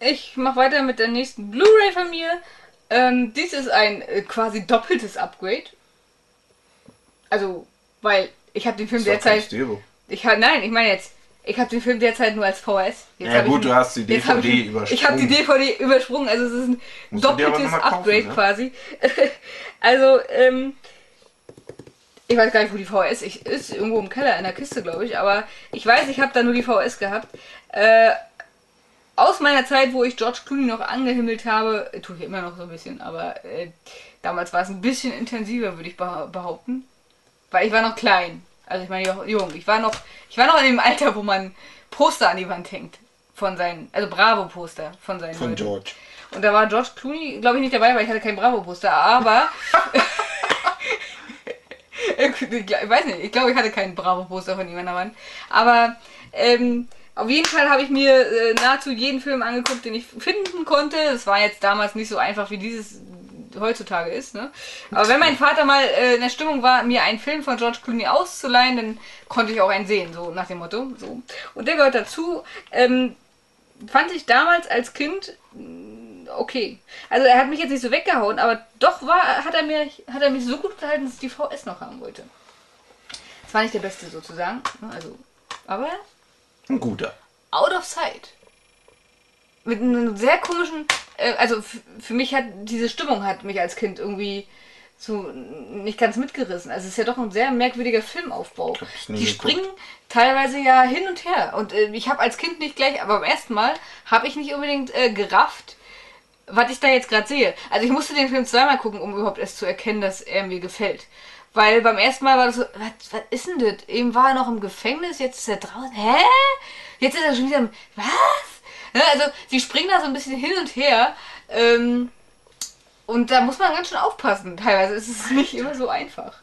Ich mache weiter mit der nächsten Blu-ray von mir. Dies ist ein quasi doppeltes Upgrade. Also, weil ich habe den Film derzeit... Nein, ich meine jetzt, ich habe den Film derzeit nur als VS. Jetzt ja gut, du hast die DVD übersprungen. Ich habe die DVD übersprungen, also es ist ein doppeltes Upgrade quasi. Also, ich weiß gar nicht, wo die VHS ist. Irgendwo im Keller, in der Kiste, glaube ich. Aber ich weiß, ich habe da nur die VHS gehabt. Aus meiner Zeit, wo ich George Clooney noch angehimmelt habe, tue ich immer noch so ein bisschen, aber damals war es ein bisschen intensiver, würde ich behaupten. Weil ich war noch klein. Also ich meine, jung. Ich war noch in dem Alter, wo man Poster an die Wand hängt. Von seinen, also Bravo-Poster von seinen Von Leuten. George. Und da war George Clooney, glaube ich, nicht dabei, weil ich hatte kein Bravo-Poster. Aber... Ich weiß nicht, ich glaube, ich hatte keinen Bravo-Poster von jemandem an. Aber auf jeden Fall habe ich mir nahezu jeden Film angeguckt, den ich finden konnte. Das war jetzt damals nicht so einfach, wie dieses heutzutage ist. Ne? Aber wenn mein Vater mal in der Stimmung war, mir einen Film von George Clooney auszuleihen, dann konnte ich auch einen sehen, so nach dem Motto. So. Und der gehört dazu. Fand ich damals als Kind... okay. Also er hat mich jetzt nicht so weggehauen, aber doch hat er mich so gut gehalten, dass ich die VS noch haben wollte. Das war nicht der beste sozusagen, also, aber ein guter. Out of sight. Mit einem sehr komischen, also für mich hat diese Stimmung mich als Kind irgendwie so nicht ganz mitgerissen. Also es ist ja doch ein sehr merkwürdiger Filmaufbau. Die springen teilweise ja hin und her und ich habe als Kind nicht gleich, aber beim ersten Mal habe ich nicht unbedingt gerafft, was ich da jetzt gerade sehe. Also ich musste den Film zweimal gucken, um überhaupt erst zu erkennen, dass er mir gefällt. Weil beim ersten Mal war das so, was ist denn das? Eben war er noch im Gefängnis, jetzt ist er draußen. Hä? Jetzt ist er schon wieder im... Was? Also sie springen da so ein bisschen hin und her. Und da muss man ganz schön aufpassen. Teilweise ist es nicht immer so einfach.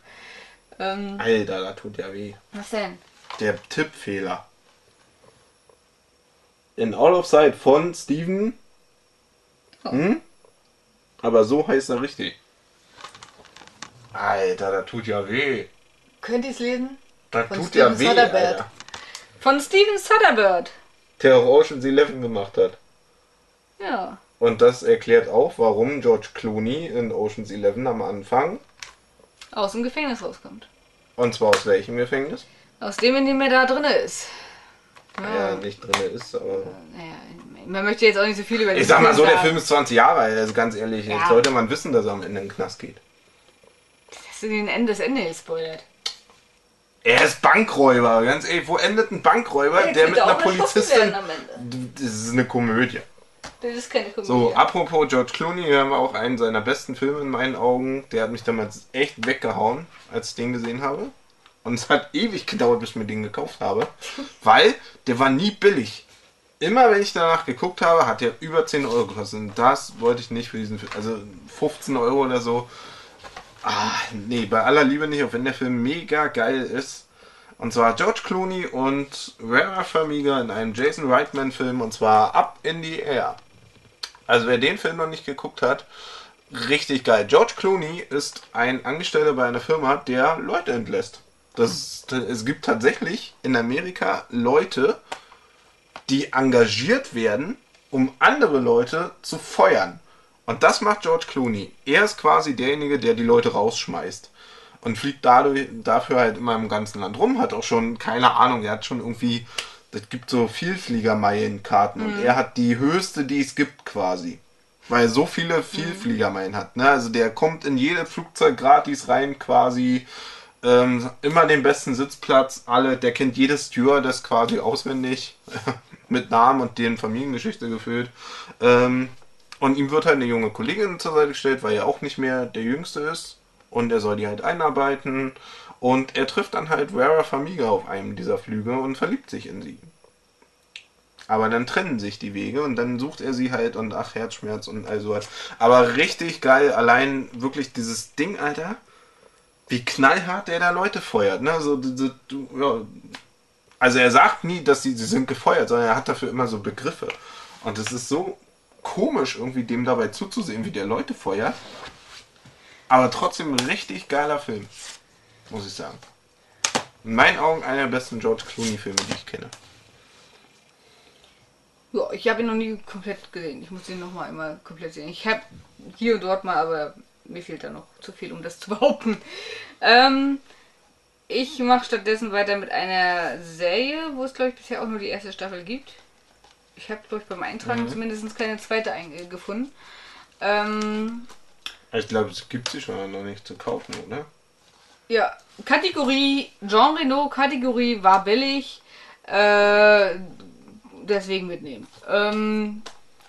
Alter, da tut ja weh. Was denn? Der Tippfehler. In Out of Sight von Steven... Oh. Hm? Aber so heißt er richtig. Alter, das tut ja weh. Könnt ihr es lesen? Das tut Steven ja weh, Alter. Von Steven Soderbergh. Der auch Ocean's 11 gemacht hat. Ja. Und das erklärt auch, warum George Clooney in Ocean's 11 am Anfang aus dem Gefängnis rauskommt. Und zwar aus welchem Gefängnis? Aus dem, in dem er da drin ist. Ja, nicht drin ist, aber... Naja, man möchte jetzt auch nicht so viel über den Film. Ich sag mal so, der Film ist 20 Jahre alt, also ganz ehrlich. Ja. Jetzt sollte man wissen, dass er am Ende in den Knast geht. Das hast du das Ende gespoilert. Er ist Bankräuber, ganz ehrlich. Wo endet ein Bankräuber, der mit einer Polizistin... Das ist eine Komödie. Das ist keine Komödie. So, apropos George Clooney, hier haben wir auch einen seiner besten Filme in meinen Augen. Der hat mich damals echt weggehauen, als ich den gesehen habe. Und es hat ewig gedauert, bis ich mir den gekauft habe, weil der war nie billig. Immer wenn ich danach geguckt habe, hat der über 10 Euro gekostet. Und das wollte ich nicht für diesen Film. Also 15 Euro oder so. Ah, nee, bei aller Liebe nicht, auch wenn der Film mega geil ist. Und zwar George Clooney und Vera Farmiga in einem Jason Reitman-Film, und zwar Up in the Air. Also wer den Film noch nicht geguckt hat, richtig geil. George Clooney ist ein Angestellter bei einer Firma, der Leute entlässt. Es gibt tatsächlich in Amerika Leute, die engagiert werden, um andere Leute zu feuern. Und das macht George Clooney. Er ist quasi derjenige, der die Leute rausschmeißt. Und fliegt dafür halt immer im ganzen Land rum. Hat auch schon, keine Ahnung, er hat schon irgendwie, das gibt so Vielfliegermeilenkarten. Und er hat die höchste, die es gibt quasi. Weil er so viele Vielfliegermeilen hat. Ne? Also der kommt in jedes Flugzeug gratis rein quasi... immer den besten Sitzplatz, alle, der kennt jedes Stewardess quasi auswendig, mit Namen und deren Familiengeschichte gefüllt. Und ihm wird halt eine junge Kollegin zur Seite gestellt, weil er auch nicht mehr der Jüngste ist. Und er soll die halt einarbeiten. Und er trifft dann halt Vera Farmiga auf einem dieser Flüge und verliebt sich in sie. Aber dann trennen sich die Wege und dann sucht er sie halt und ach, Herzschmerz und all sowas. Aber richtig geil, allein wirklich dieses Ding, Alter. Wie knallhart der da Leute feuert, ne? Also er sagt nie, dass sie sind gefeuert, sondern er hat dafür immer so Begriffe. Und es ist so komisch, irgendwie dem dabei zuzusehen, wie der Leute feuert. Aber trotzdem ein richtig geiler Film, muss ich sagen. In meinen Augen einer der besten George Clooney-Filme, die ich kenne. Ja, ich habe ihn noch nie komplett gesehen. Ich muss ihn noch mal einmal komplett sehen. Ich habe hier und dort mal, aber... Mir fehlt da noch zu viel, um das zu behaupten. Ich mache stattdessen weiter mit einer Serie, wo es, glaube ich, bisher auch nur die erste Staffel gibt. Ich habe, glaube ich, beim Eintragen zumindest keine zweite gefunden. Ich glaube, es gibt sie schon noch nicht zu kaufen, oder? Ja, Kategorie Genre No, Kategorie war billig. Deswegen mitnehmen.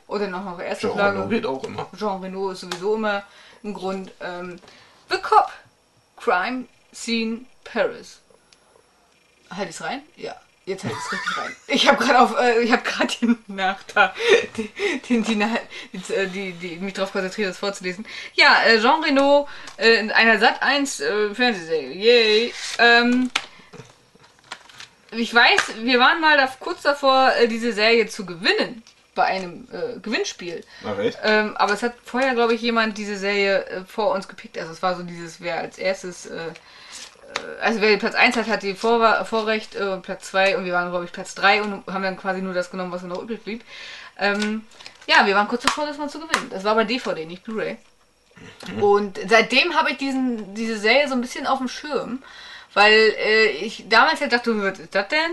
Oder noch erste Frage. Genre geht auch immer. Genre No ist sowieso immer... Im Grund, The Cop, Crime Scene Paris. Halt ich's rein? Ja, jetzt halt ich's richtig rein. Ich habe gerade mich darauf konzentriert, das vorzulesen. Ja, Jean Reno in einer Sat.1 Fernsehserie. Yay! Ich weiß, wir waren mal kurz davor, diese Serie zu gewinnen. Bei einem Gewinnspiel. Ach, echt? Aber es hat vorher, glaube ich, jemand diese Serie vor uns gepickt. Also es war so dieses, wer als erstes, wer Platz 1 hat die Vorrecht, Platz 2 und wir waren, glaube ich, Platz 3 und haben dann quasi nur das genommen, was noch übrig blieb. Ja, wir waren kurz davor, das mal zu gewinnen. Das war bei DVD, nicht Blu-ray. Und seitdem habe ich diese Serie so ein bisschen auf dem Schirm, weil ich damals halt dachte, was ist das denn?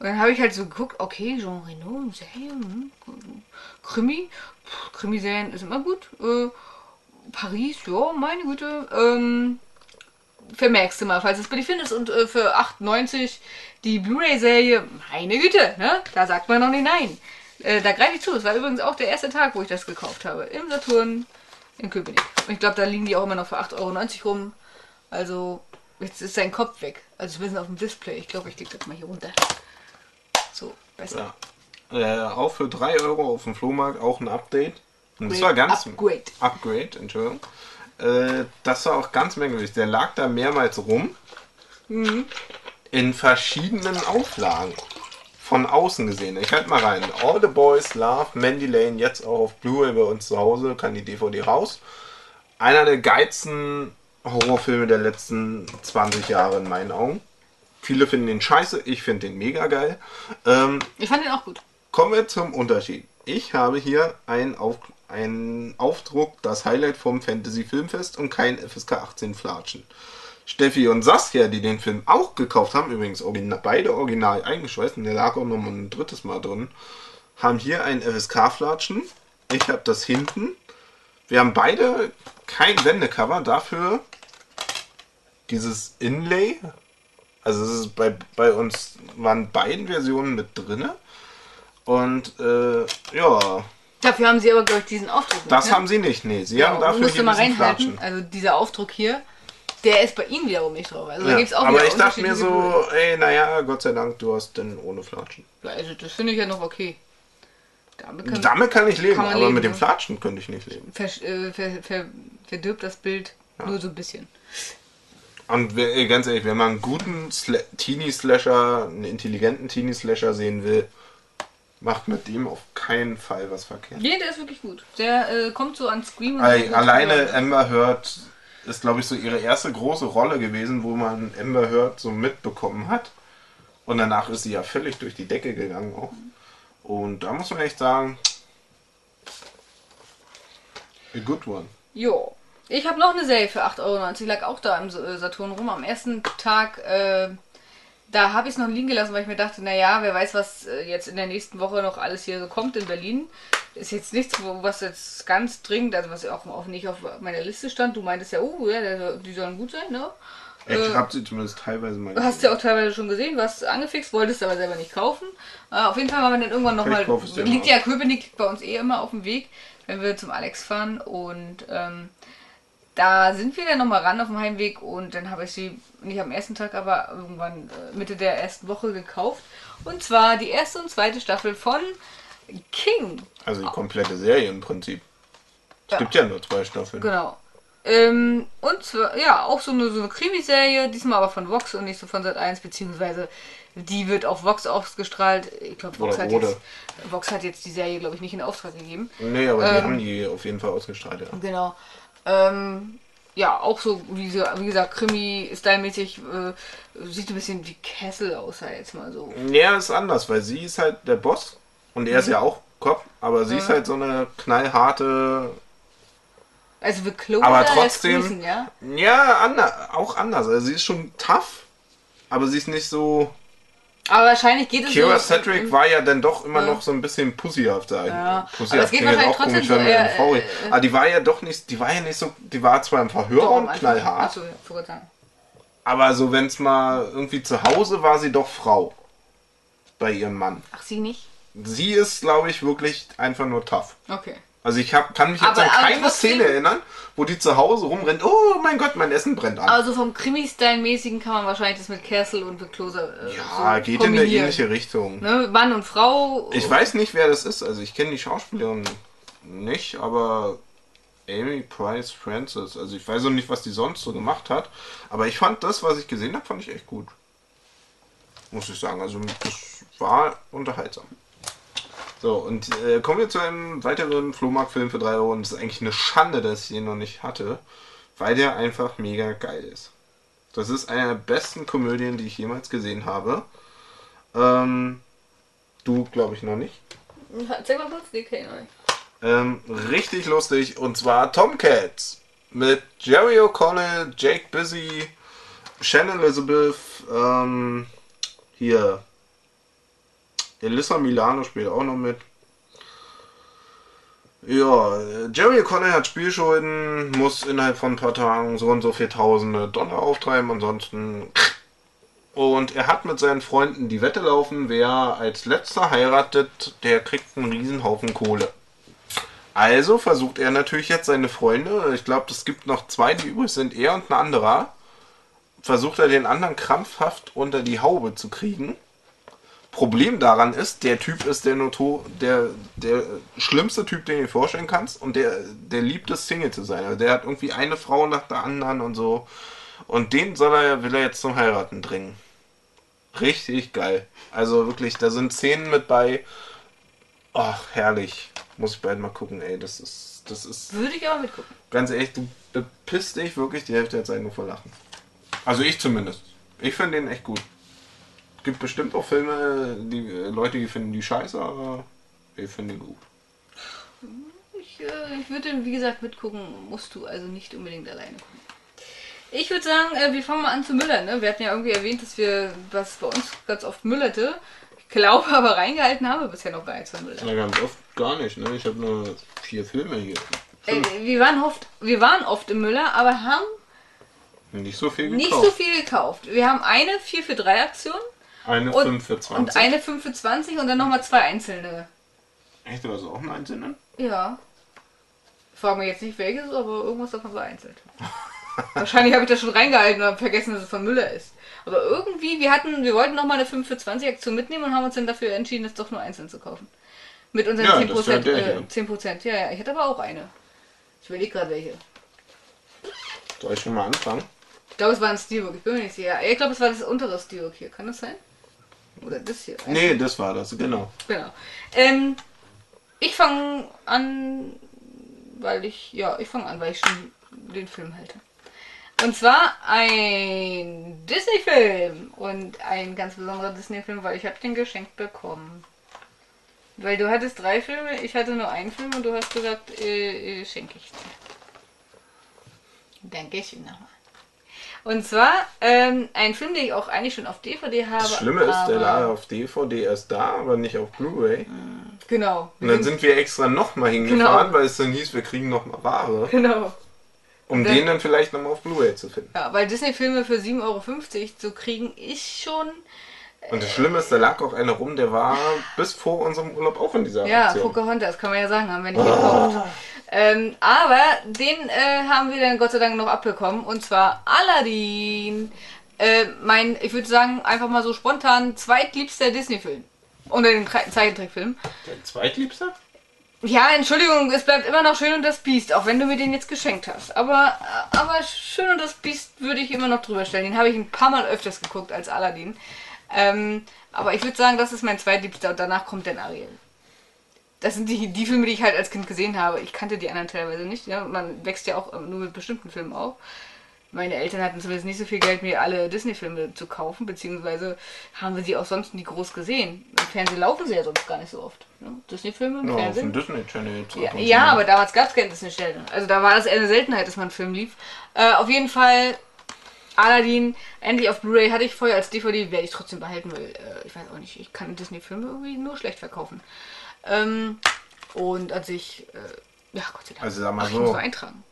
Und dann habe ich halt so geguckt, okay, Jean Reno, Serie, Krimi, Krimiserien ist immer gut, Paris, ja, meine Güte, vermerkst du mal, falls du es bei dir findest, und für 8,90 € die Blu-ray-Serie, meine Güte, ne, da sagt man noch nicht nein, da greife ich zu, es war übrigens auch der erste Tag, wo ich das gekauft habe, im Saturn in Köpenick, und ich glaube, da liegen die auch immer noch für 8,90 € rum, also jetzt ist sein Kopf weg, also wir sind auf dem Display, ich glaube, ich lege das mal hier runter. So, besser. Ja. Auch für 3 Euro auf dem Flohmarkt, auch ein Update. Und das war ganz... Upgrade, Entschuldigung. Das war auch ganz merkwürdig. Der lag da mehrmals rum. Mhm. In verschiedenen Auflagen. Von außen gesehen. Ich halte mal rein. All the Boys Love, Mandy Lane, jetzt auch auf Blu-ray bei uns zu Hause, kann die DVD raus. Einer der geilsten Horrorfilme der letzten 20 Jahre in meinen Augen. Viele finden den scheiße, ich finde den mega geil. Ich fand den auch gut. Kommen wir zum Unterschied. Ich habe hier einen Ein Aufdruck, das Highlight vom Fantasy-Filmfest und kein FSK 18-Flatschen. Steffi und Saskia, die den Film auch gekauft haben, übrigens beide original eingeschweißt, und der lag auch nochmal ein drittes Mal drin, haben hier ein FSK-Flatschen. Ich habe das hinten. Wir haben beide kein Wendecover, dafür dieses Inlay. Also es ist bei uns waren beiden Versionen mit drin. Und ja. Dafür haben sie aber, glaube ich, diesen Aufdruck nicht. Das haben sie nicht, nee. Sie haben dafür hier diesen Flatschen. Also dieser Aufdruck hier, der ist bei ihnen wiederum nicht drauf. Also ja, da gibt's auch aber ich dachte mir so, ey, naja, Gott sei Dank, du hast denn ohne Flatschen. Also das finde ich ja noch okay. Damit kann ich leben, aber mit dem Flatschen könnte ich nicht leben. Verdirbt das Bild nur so ein bisschen. Und ganz ehrlich, wenn man einen guten Teenie-Slasher, einen intelligenten Teenie-Slasher sehen will, macht mit dem auf keinen Fall was verkehrt. Nee, der ist wirklich gut. Der kommt so an Scream. Alleine Amber Heard ist, glaube ich, so ihre erste große Rolle gewesen, wo man Amber Heard so mitbekommen hat. Und danach ist sie ja völlig durch die Decke gegangen auch. Und da muss man echt sagen, a good one. Jo. Ich habe noch eine Serie für 8,90 €, lag auch da im Saturn rum. Am ersten Tag, da habe ich es noch liegen gelassen, weil ich mir dachte, naja, wer weiß, was jetzt in der nächsten Woche noch alles hier so kommt in Berlin. Ist jetzt nichts, was jetzt ganz dringend, also was auch nicht auf meiner Liste stand. Du meintest ja, oh ja, die sollen gut sein, ne? Ich hab sie zumindest teilweise mal gesehen. Hast du ja auch teilweise schon gesehen, warst angefixt, wolltest aber selber nicht kaufen. Auf jeden Fall waren wir dann irgendwann nochmal, liegt ja Köpenick bei uns eh immer auf dem Weg, wenn wir zum Alex fahren, und da sind wir dann nochmal ran auf dem Heimweg, und dann habe ich sie, nicht am ersten Tag, aber irgendwann Mitte der ersten Woche gekauft. Und zwar die erste und zweite Staffel von King. Also die komplette Serie im Prinzip. Es gibt ja nur 2 Staffeln. Genau. Und zwar, ja, auch so eine Krimiserie, diesmal aber von Vox und nicht so von Sat1, beziehungsweise die wird auf Vox ausgestrahlt. Ich glaube, Vox hat jetzt die Serie, glaube ich, nicht in Auftrag gegeben. Nee, aber die haben die auf jeden Fall ausgestrahlt, ja. Genau. Ja, auch so, wie gesagt, Krimi-Style-mäßig, sieht ein bisschen wie Castle aus, halt jetzt mal so. Ja, ist anders, weil sie ist halt der Boss und er ist ja auch Cop, aber sie ist halt so eine knallharte. Also wir klonen aber trotzdem, Wiesen, ja? Ja, auch anders. Also sie ist schon tough, aber sie ist nicht so. Aber wahrscheinlich geht es Kira so. Cedric war ja dann doch immer noch so ein bisschen pussyhafter. Ja. Pussyhaft klingt jetzt auch komisch, wenn man so aber die war ja doch nicht, die war ja nicht so, die war zwar im Verhör doch, und knallhart. Achso, ja, aber so, wenn es mal irgendwie zu Hause war, sie doch Frau. Bei ihrem Mann. Ach, sie nicht? Sie ist, glaube ich, wirklich einfach nur tough. Okay. Also ich kann mich jetzt an keine Szene erinnern, wo die zu Hause rumrennt, oh mein Gott, mein Essen brennt an. Also vom Krimi-Style-mäßigen kann man wahrscheinlich das mit Castle und mit Closer ja, so geht kombinieren. In eine ähnliche Richtung. Ne? Mann und Frau. Ich weiß nicht, wer das ist. Also ich kenne die Schauspielerin nicht, aber Amy Price Francis. Also ich weiß auch nicht, was die sonst so gemacht hat. Aber ich fand das, was ich gesehen habe, fand ich echt gut. Muss ich sagen. Also das war unterhaltsam. So, und kommen wir zu einem weiteren Flohmarktfilm für 3 €, und es ist eigentlich eine Schande, dass ich den noch nicht hatte, weil der einfach mega geil ist. Das ist eine der besten Komödien, die ich jemals gesehen habe. Du, glaube ich, noch nicht. Sag mal kurz, die kenne ich. Richtig lustig, und zwar Tomcats mit Jerry O'Connell, Jake Busey, Shannon Elizabeth, hier. Elissa Milano spielt auch noch mit. Ja, Jerry O'Connell hat Spielschulden, muss innerhalb von ein paar Tagen so und so viel $1000 auftreiben, ansonsten. Und er hat mit seinen Freunden die Wette laufen, wer als letzter heiratet, der kriegt einen riesen Haufen Kohle. Also versucht er natürlich jetzt seine Freunde, ich glaube, es gibt noch 2, die übrig sind, er und ein anderer, versucht er den anderen krampfhaft unter die Haube zu kriegen. Problem daran ist, der Typ ist der schlimmste Typ, den du dir vorstellen kannst, und der liebt es, Single zu sein. Also der hat irgendwie eine Frau nach der anderen und so, und den will er jetzt zum Heiraten dringen. Richtig geil. Also wirklich, da sind Szenen mit bei. Ach, herrlich. Muss ich bald mal gucken, ey. Das ist. Würde ich aber mitgucken. Ganz ehrlich, du bepisst dich wirklich die Hälfte der Zeit nur vor Lachen. Also ich zumindest. Ich finde den echt gut. Gibt bestimmt auch Filme, die Leute, die finden die scheiße, aber wir finden die gut. Ich Ich würde den, wie gesagt, mitgucken, musst du also nicht unbedingt alleine gucken. Ich würde sagen, wir fangen mal an zu müllern. Ne? Wir hatten ja irgendwie erwähnt, dass wir, was bei uns ganz oft müllerte. Ich glaube aber reingehalten haben wir bisher noch gar nichts von Müllern. Ja, ganz oft gar nicht. Ne? Ich habe nur 4 Filme hier. Wir waren oft im Müller, aber haben nicht so viel gekauft. Wir haben eine 4-für-3 Aktion. Eine 5 für 20. Und eine 5 für 20 und dann nochmal 2 einzelne. Echt? War das auch ein einzelner? Ja. Ich frage mich jetzt nicht welches, aber irgendwas davon war einzeln. Wahrscheinlich habe ich das schon reingehalten und habe vergessen, dass es von Müller ist. Aber irgendwie, wir wollten nochmal eine 5 für 20 Aktion mitnehmen und haben uns dann dafür entschieden, das doch nur einzeln zu kaufen. Mit unseren ja, 10%. Ja. 10%. Ja, ja, ich hatte aber auch eine. Ich überlege gerade welche. Soll ich schon mal anfangen? Ich glaube, es war ein Steelbook, ich bin mir nicht sicher. Ich glaube, es war das untere Steelbook hier, kann das sein? Oder das hier? Nee, das war das, genau. Genau. Ich fange an, weil ich schon den Film halte. Und zwar ein Disney-Film und ein ganz besonderer Disney-Film, weil ich habe den geschenkt bekommen. Weil du hattest 3 Filme, ich hatte nur einen Film und du hast gesagt, schenke ich dir. Danke schön nochmal. Und zwar ein Film, den ich auch eigentlich schon auf DVD habe. Das Schlimme ist, der war auf DVD erst da, aber nicht auf Blu-ray. Genau. Und dann sind wir extra nochmal hingefahren, genau, weil es dann hieß, wir kriegen nochmal Ware. Genau. Um den dann vielleicht nochmal auf Blu-ray zu finden. Ja, weil Disney-Filme für 7,50 Euro zu kriegen, ist schon... Und das Schlimme ist, da lag auch einer rum, der war bis vor unserem Urlaub auch in dieser Aktion. Ja, Pocahontas, kann man ja sagen, haben wir nicht gekauft. Aber den haben wir dann Gott sei Dank noch abbekommen, und zwar Aladdin. Ich würde sagen, einfach mal so spontan, zweitliebster Disney-Film. Unter den Zeichentrickfilmen. Der zweitliebster? Ja, Entschuldigung, es bleibt immer noch Schön und das Biest, auch wenn du mir den jetzt geschenkt hast. Aber Schön und das Biest würde ich immer noch drüber stellen. Den habe ich ein paar Mal öfters geguckt als Aladdin. Aber ich würde sagen, das ist mein zweitliebster und danach kommt dann Ariel. Das sind die Filme, die ich halt als Kind gesehen habe. Ich kannte die anderen teilweise nicht. Ja? Man wächst ja auch nur mit bestimmten Filmen auf. Meine Eltern hatten zumindest nicht so viel Geld, mir alle Disney-Filme zu kaufen, beziehungsweise haben wir sie auch sonst nie groß gesehen. Im Fernsehen laufen sie ja sonst gar nicht so oft. Ne? Disney-Filme im Fernsehen. Auf dem Disney-Channel. Ja, aber damals gab es keinen Disney-Channel. Also da war das eher eine Seltenheit, dass man einen Film lief. Auf jeden Fall... Aladdin, endlich auf Blu-ray, hatte ich vorher als DVD, werde ich trotzdem behalten, weil ich weiß auch nicht, ich kann Disney-Filme irgendwie nur schlecht verkaufen. Und als ich, ja Gott sei Dank, also sag mal so, ich muss eintragen.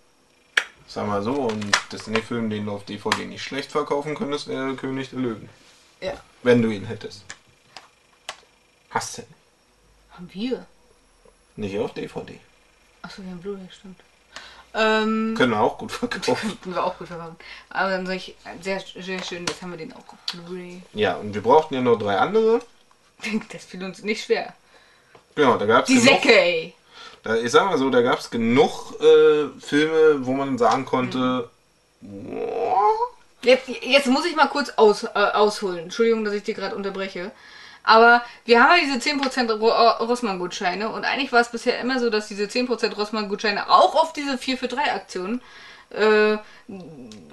Sag mal so, und Disney-Film, den du auf DVD nicht schlecht verkaufen könntest, wäre König der Löwen. Ja. Wenn du ihn hättest. Hast du ihn? Haben wir. Nicht auf DVD. Achso, wir haben Blu-ray, stimmt. Können wir auch gut verkaufen. Können wir auch gut verkaufen. Aber dann sage ich, sehr, sehr schön, jetzt haben wir den auch auf Blu-ray. Ja, und wir brauchten ja noch 3 andere. Das fiel uns nicht schwer. Genau, da gab es genug... Die Säcke, ey! Ich sag mal so, da gab es genug Filme, wo man sagen konnte... Mhm. Jetzt muss ich mal kurz ausholen. Entschuldigung, dass ich dir gerade unterbreche. Aber wir haben ja diese 10% Rossmann-Gutscheine und eigentlich war es bisher immer so, dass diese 10% Rossmann-Gutscheine auch auf diese 4-für-3 Aktionen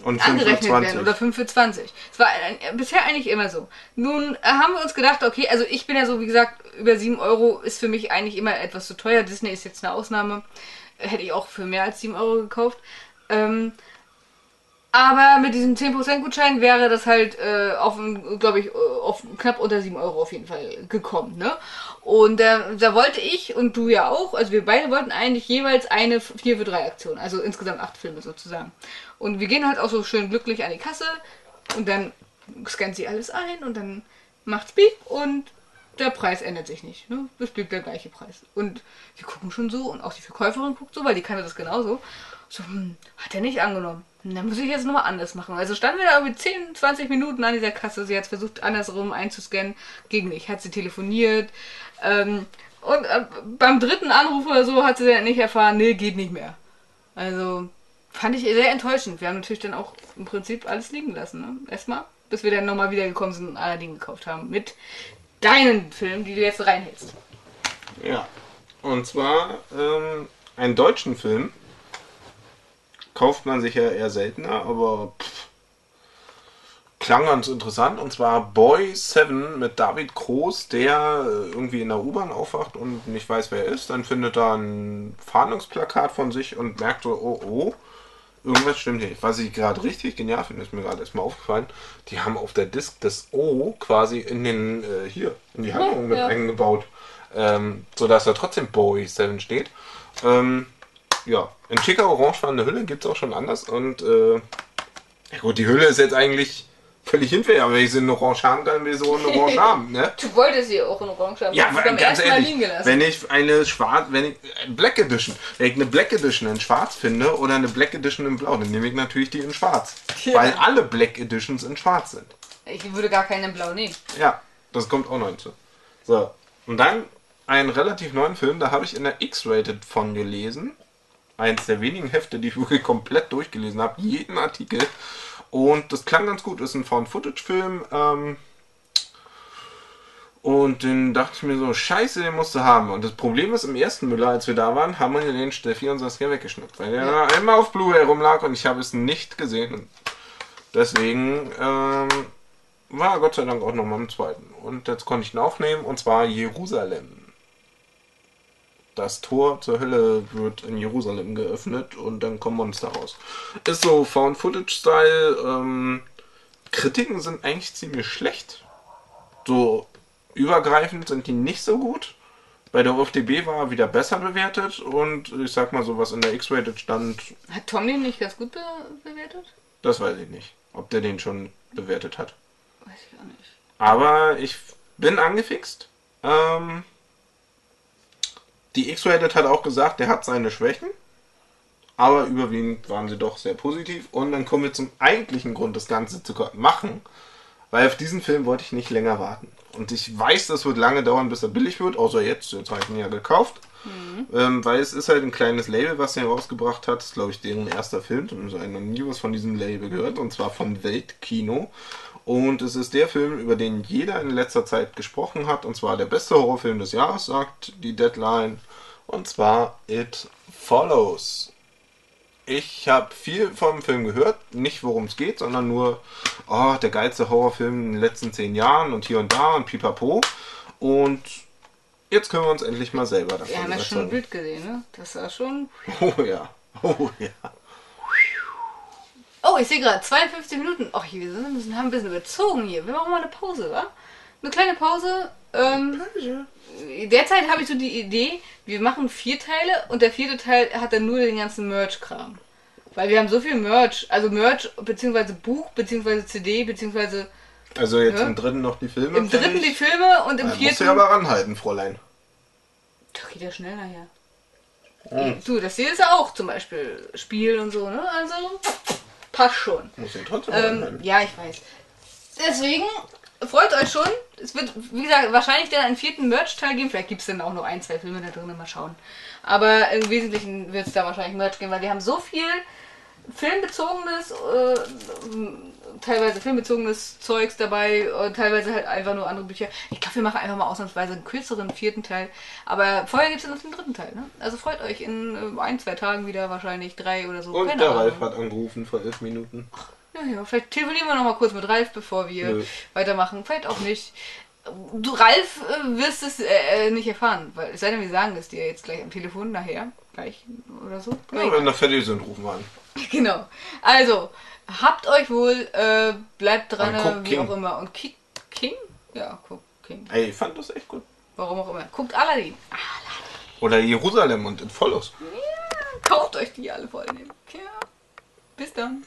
angerechnet werden oder 5 für 20. Es war bisher eigentlich immer so. Nun haben wir uns gedacht, okay, also ich bin ja so, wie gesagt, über 7 Euro ist für mich eigentlich immer etwas zu teuer. Disney ist jetzt eine Ausnahme. Hätte ich auch für mehr als 7 Euro gekauft. Aber mit diesem 10% Gutschein wäre das halt auf, glaube ich, auf knapp unter 7 Euro auf jeden Fall gekommen, ne? Und da wollte ich und du ja auch, also wir beide wollten eigentlich jeweils eine 4-für-3 Aktion, also insgesamt 8 Filme sozusagen. Und wir gehen halt auch so schön glücklich an die Kasse und dann scannt sie alles ein und dann macht's Beep und der Preis ändert sich nicht, ne? Es blieb der gleiche Preis. Und wir gucken schon so und auch die Verkäuferin guckt so, weil die kannte das genauso. So, hat er nicht angenommen. Dann muss ich jetzt nochmal anders machen. Also standen wir da irgendwie 10, 20 Minuten an dieser Kasse. Sie hat versucht, andersrum einzuscannen. Gegen mich hat sie telefoniert. Und beim 3. Anruf oder so hat sie dann nicht erfahren, nee, geht nicht mehr. Also fand ich sehr enttäuschend. Wir haben natürlich dann auch im Prinzip alles liegen lassen. Ne? Erstmal, bis wir dann nochmal wiedergekommen sind und Aladdin gekauft haben. Mit deinen Filmen, die du jetzt reinhältst. Ja, und zwar einen deutschen Film. Kauft man sich ja eher seltener, aber pff, klang ganz interessant, und zwar Boy 7 mit David Groß, der irgendwie in der U-Bahn aufwacht und nicht weiß, wer er ist. Dann findet er ein Fahndungsplakat von sich und merkt so, oh, irgendwas stimmt nicht. Was ich gerade richtig genial finde, ist mir gerade erstmal aufgefallen, die haben auf der Disc das O quasi in den in die Handlung mit eingebaut, sodass da trotzdem Boy 7 steht. Ja, in schicker orangefarbene Hülle gibt es auch schon anders, und ja gut, die Hülle ist jetzt eigentlich völlig hinfällig, aber wenn ich sie in Orange haben kann, will ich so in Orange haben, ne? Du wolltest sie auch in Orange haben, ja, hast du beim ganz ersten Mal liegen gelassen. Wenn ich eine schwarz, wenn ich eine Black Edition in schwarz finde oder eine Black Edition in blau, dann nehme ich natürlich die in schwarz, weil alle Black Editions in schwarz sind. Ich würde gar keine in blau nehmen. Ja, das kommt auch noch hinzu. So, und dann einen relativ neuen Film, da habe ich in der X-Rated von gelesen. Eins der wenigen Hefte, die ich wirklich komplett durchgelesen habe, jeden Artikel. Und das klang ganz gut, ist ein Found-Footage-Film. Und den dachte ich mir so, scheiße, den musst du haben. Und das Problem ist, im ersten Müller, als wir da waren, haben wir den Steffi und Saskia weggeschnappt, weil der immer auf Blu-ray rumlag und ich habe es nicht gesehen. Und deswegen war Gott sei Dank auch nochmal im zweiten. Und jetzt konnte ich ihn aufnehmen, und zwar Jerusalem. Das Tor zur Hölle wird in Jerusalem geöffnet und dann kommen Monster raus. Ist so Found-Footage-Style. Kritiken sind eigentlich ziemlich schlecht. So übergreifend sind die nicht so gut. Bei der UFDB war er wieder besser bewertet, und ich sag mal so, was in der X-Rated stand... Hat Tom den nicht ganz gut bewertet? Das weiß ich nicht, ob der den schon bewertet hat. Weiß ich auch nicht. Aber ich bin angefixt. Die X-Rated hat auch gesagt, der hat seine Schwächen, aber überwiegend waren sie doch sehr positiv. Und dann kommen wir zum eigentlichen Grund, das Ganze zu machen, weil auf diesen Film wollte ich nicht länger warten. Und ich weiß, das wird lange dauern, bis er billig wird, außer jetzt habe ich ihn ja gekauft, weil es ist halt ein kleines Label, was er rausgebracht hat. Das ist, glaube ich, deren erster Film, und ich habe noch nie was von diesem Label gehört, und zwar von Weltkino. Und es ist der Film, über den jeder in letzter Zeit gesprochen hat, und zwar der beste Horrorfilm des Jahres, sagt die Deadline, und zwar It Follows. Ich habe viel vom Film gehört, nicht worum es geht, sondern nur, oh, der geilste Horrorfilm in den letzten 10 Jahren und hier und da und pipapo. Und jetzt können wir uns endlich mal selber davon überzeugen. Wir haben ja schon ein Bild gesehen, ne? Das war schon... Oh ja, oh ja. Oh, ich sehe gerade, 52 Minuten. Och, wir sind ein bisschen überzogen hier. Wir machen mal eine Pause, wa? Eine kleine Pause. Derzeit habe ich so die Idee, wir machen 4 Teile, und der 4. Teil hat dann nur den ganzen Merch-Kram. Weil wir haben so viel Merch. Also Merch, beziehungsweise Buch, beziehungsweise CD, beziehungsweise... Also jetzt im 3. noch die Filme. Im 3. die Filme und im 4. musst du aber ranhalten, Fräulein. Doch, geht ja schnell nachher. Hm. Du, das hier ist ja auch zum Beispiel Spiel und so, ne? Also... Passt schon. Muss ja trotzdem ja, ich weiß. Deswegen freut euch schon. Es wird, wie gesagt, wahrscheinlich dann einen 4. Merch-Teil geben. Vielleicht gibt es dann auch noch 1, 2 Filme da drin, mal schauen. Aber im Wesentlichen wird es da wahrscheinlich Merch geben, weil wir haben so viel filmbezogenes, teilweise filmbezogenes Zeugs dabei, teilweise halt einfach nur andere Bücher. Ich glaube, wir machen einfach mal ausnahmsweise einen kürzeren 4. Teil. Aber vorher gibt es ja noch den 3. Teil, ne? Also freut euch, in 1, 2 Tagen wieder, wahrscheinlich 3 oder so. Und keine Ahnung. Ralf hat angerufen vor 11 Minuten. Ach, ja, vielleicht telefonieren wir noch mal kurz mit Ralf, bevor wir weitermachen. Vielleicht auch nicht. Du, Ralf, wirst es nicht erfahren, weil es sei denn, wir sagen es dir jetzt gleich am Telefon nachher. Gleich oder so. Ja, wenn wir fertig sind, rufen wir an. Genau. Also, habt euch wohl, bleibt dran, wie auch immer. Und King? Ja, guckt King. Ey, ich fand das echt gut. Warum auch immer. Guckt Aladdin. Oder Jerusalem und It Follows. Ja, kauft euch die alle vor allem. Ja. Bis dann.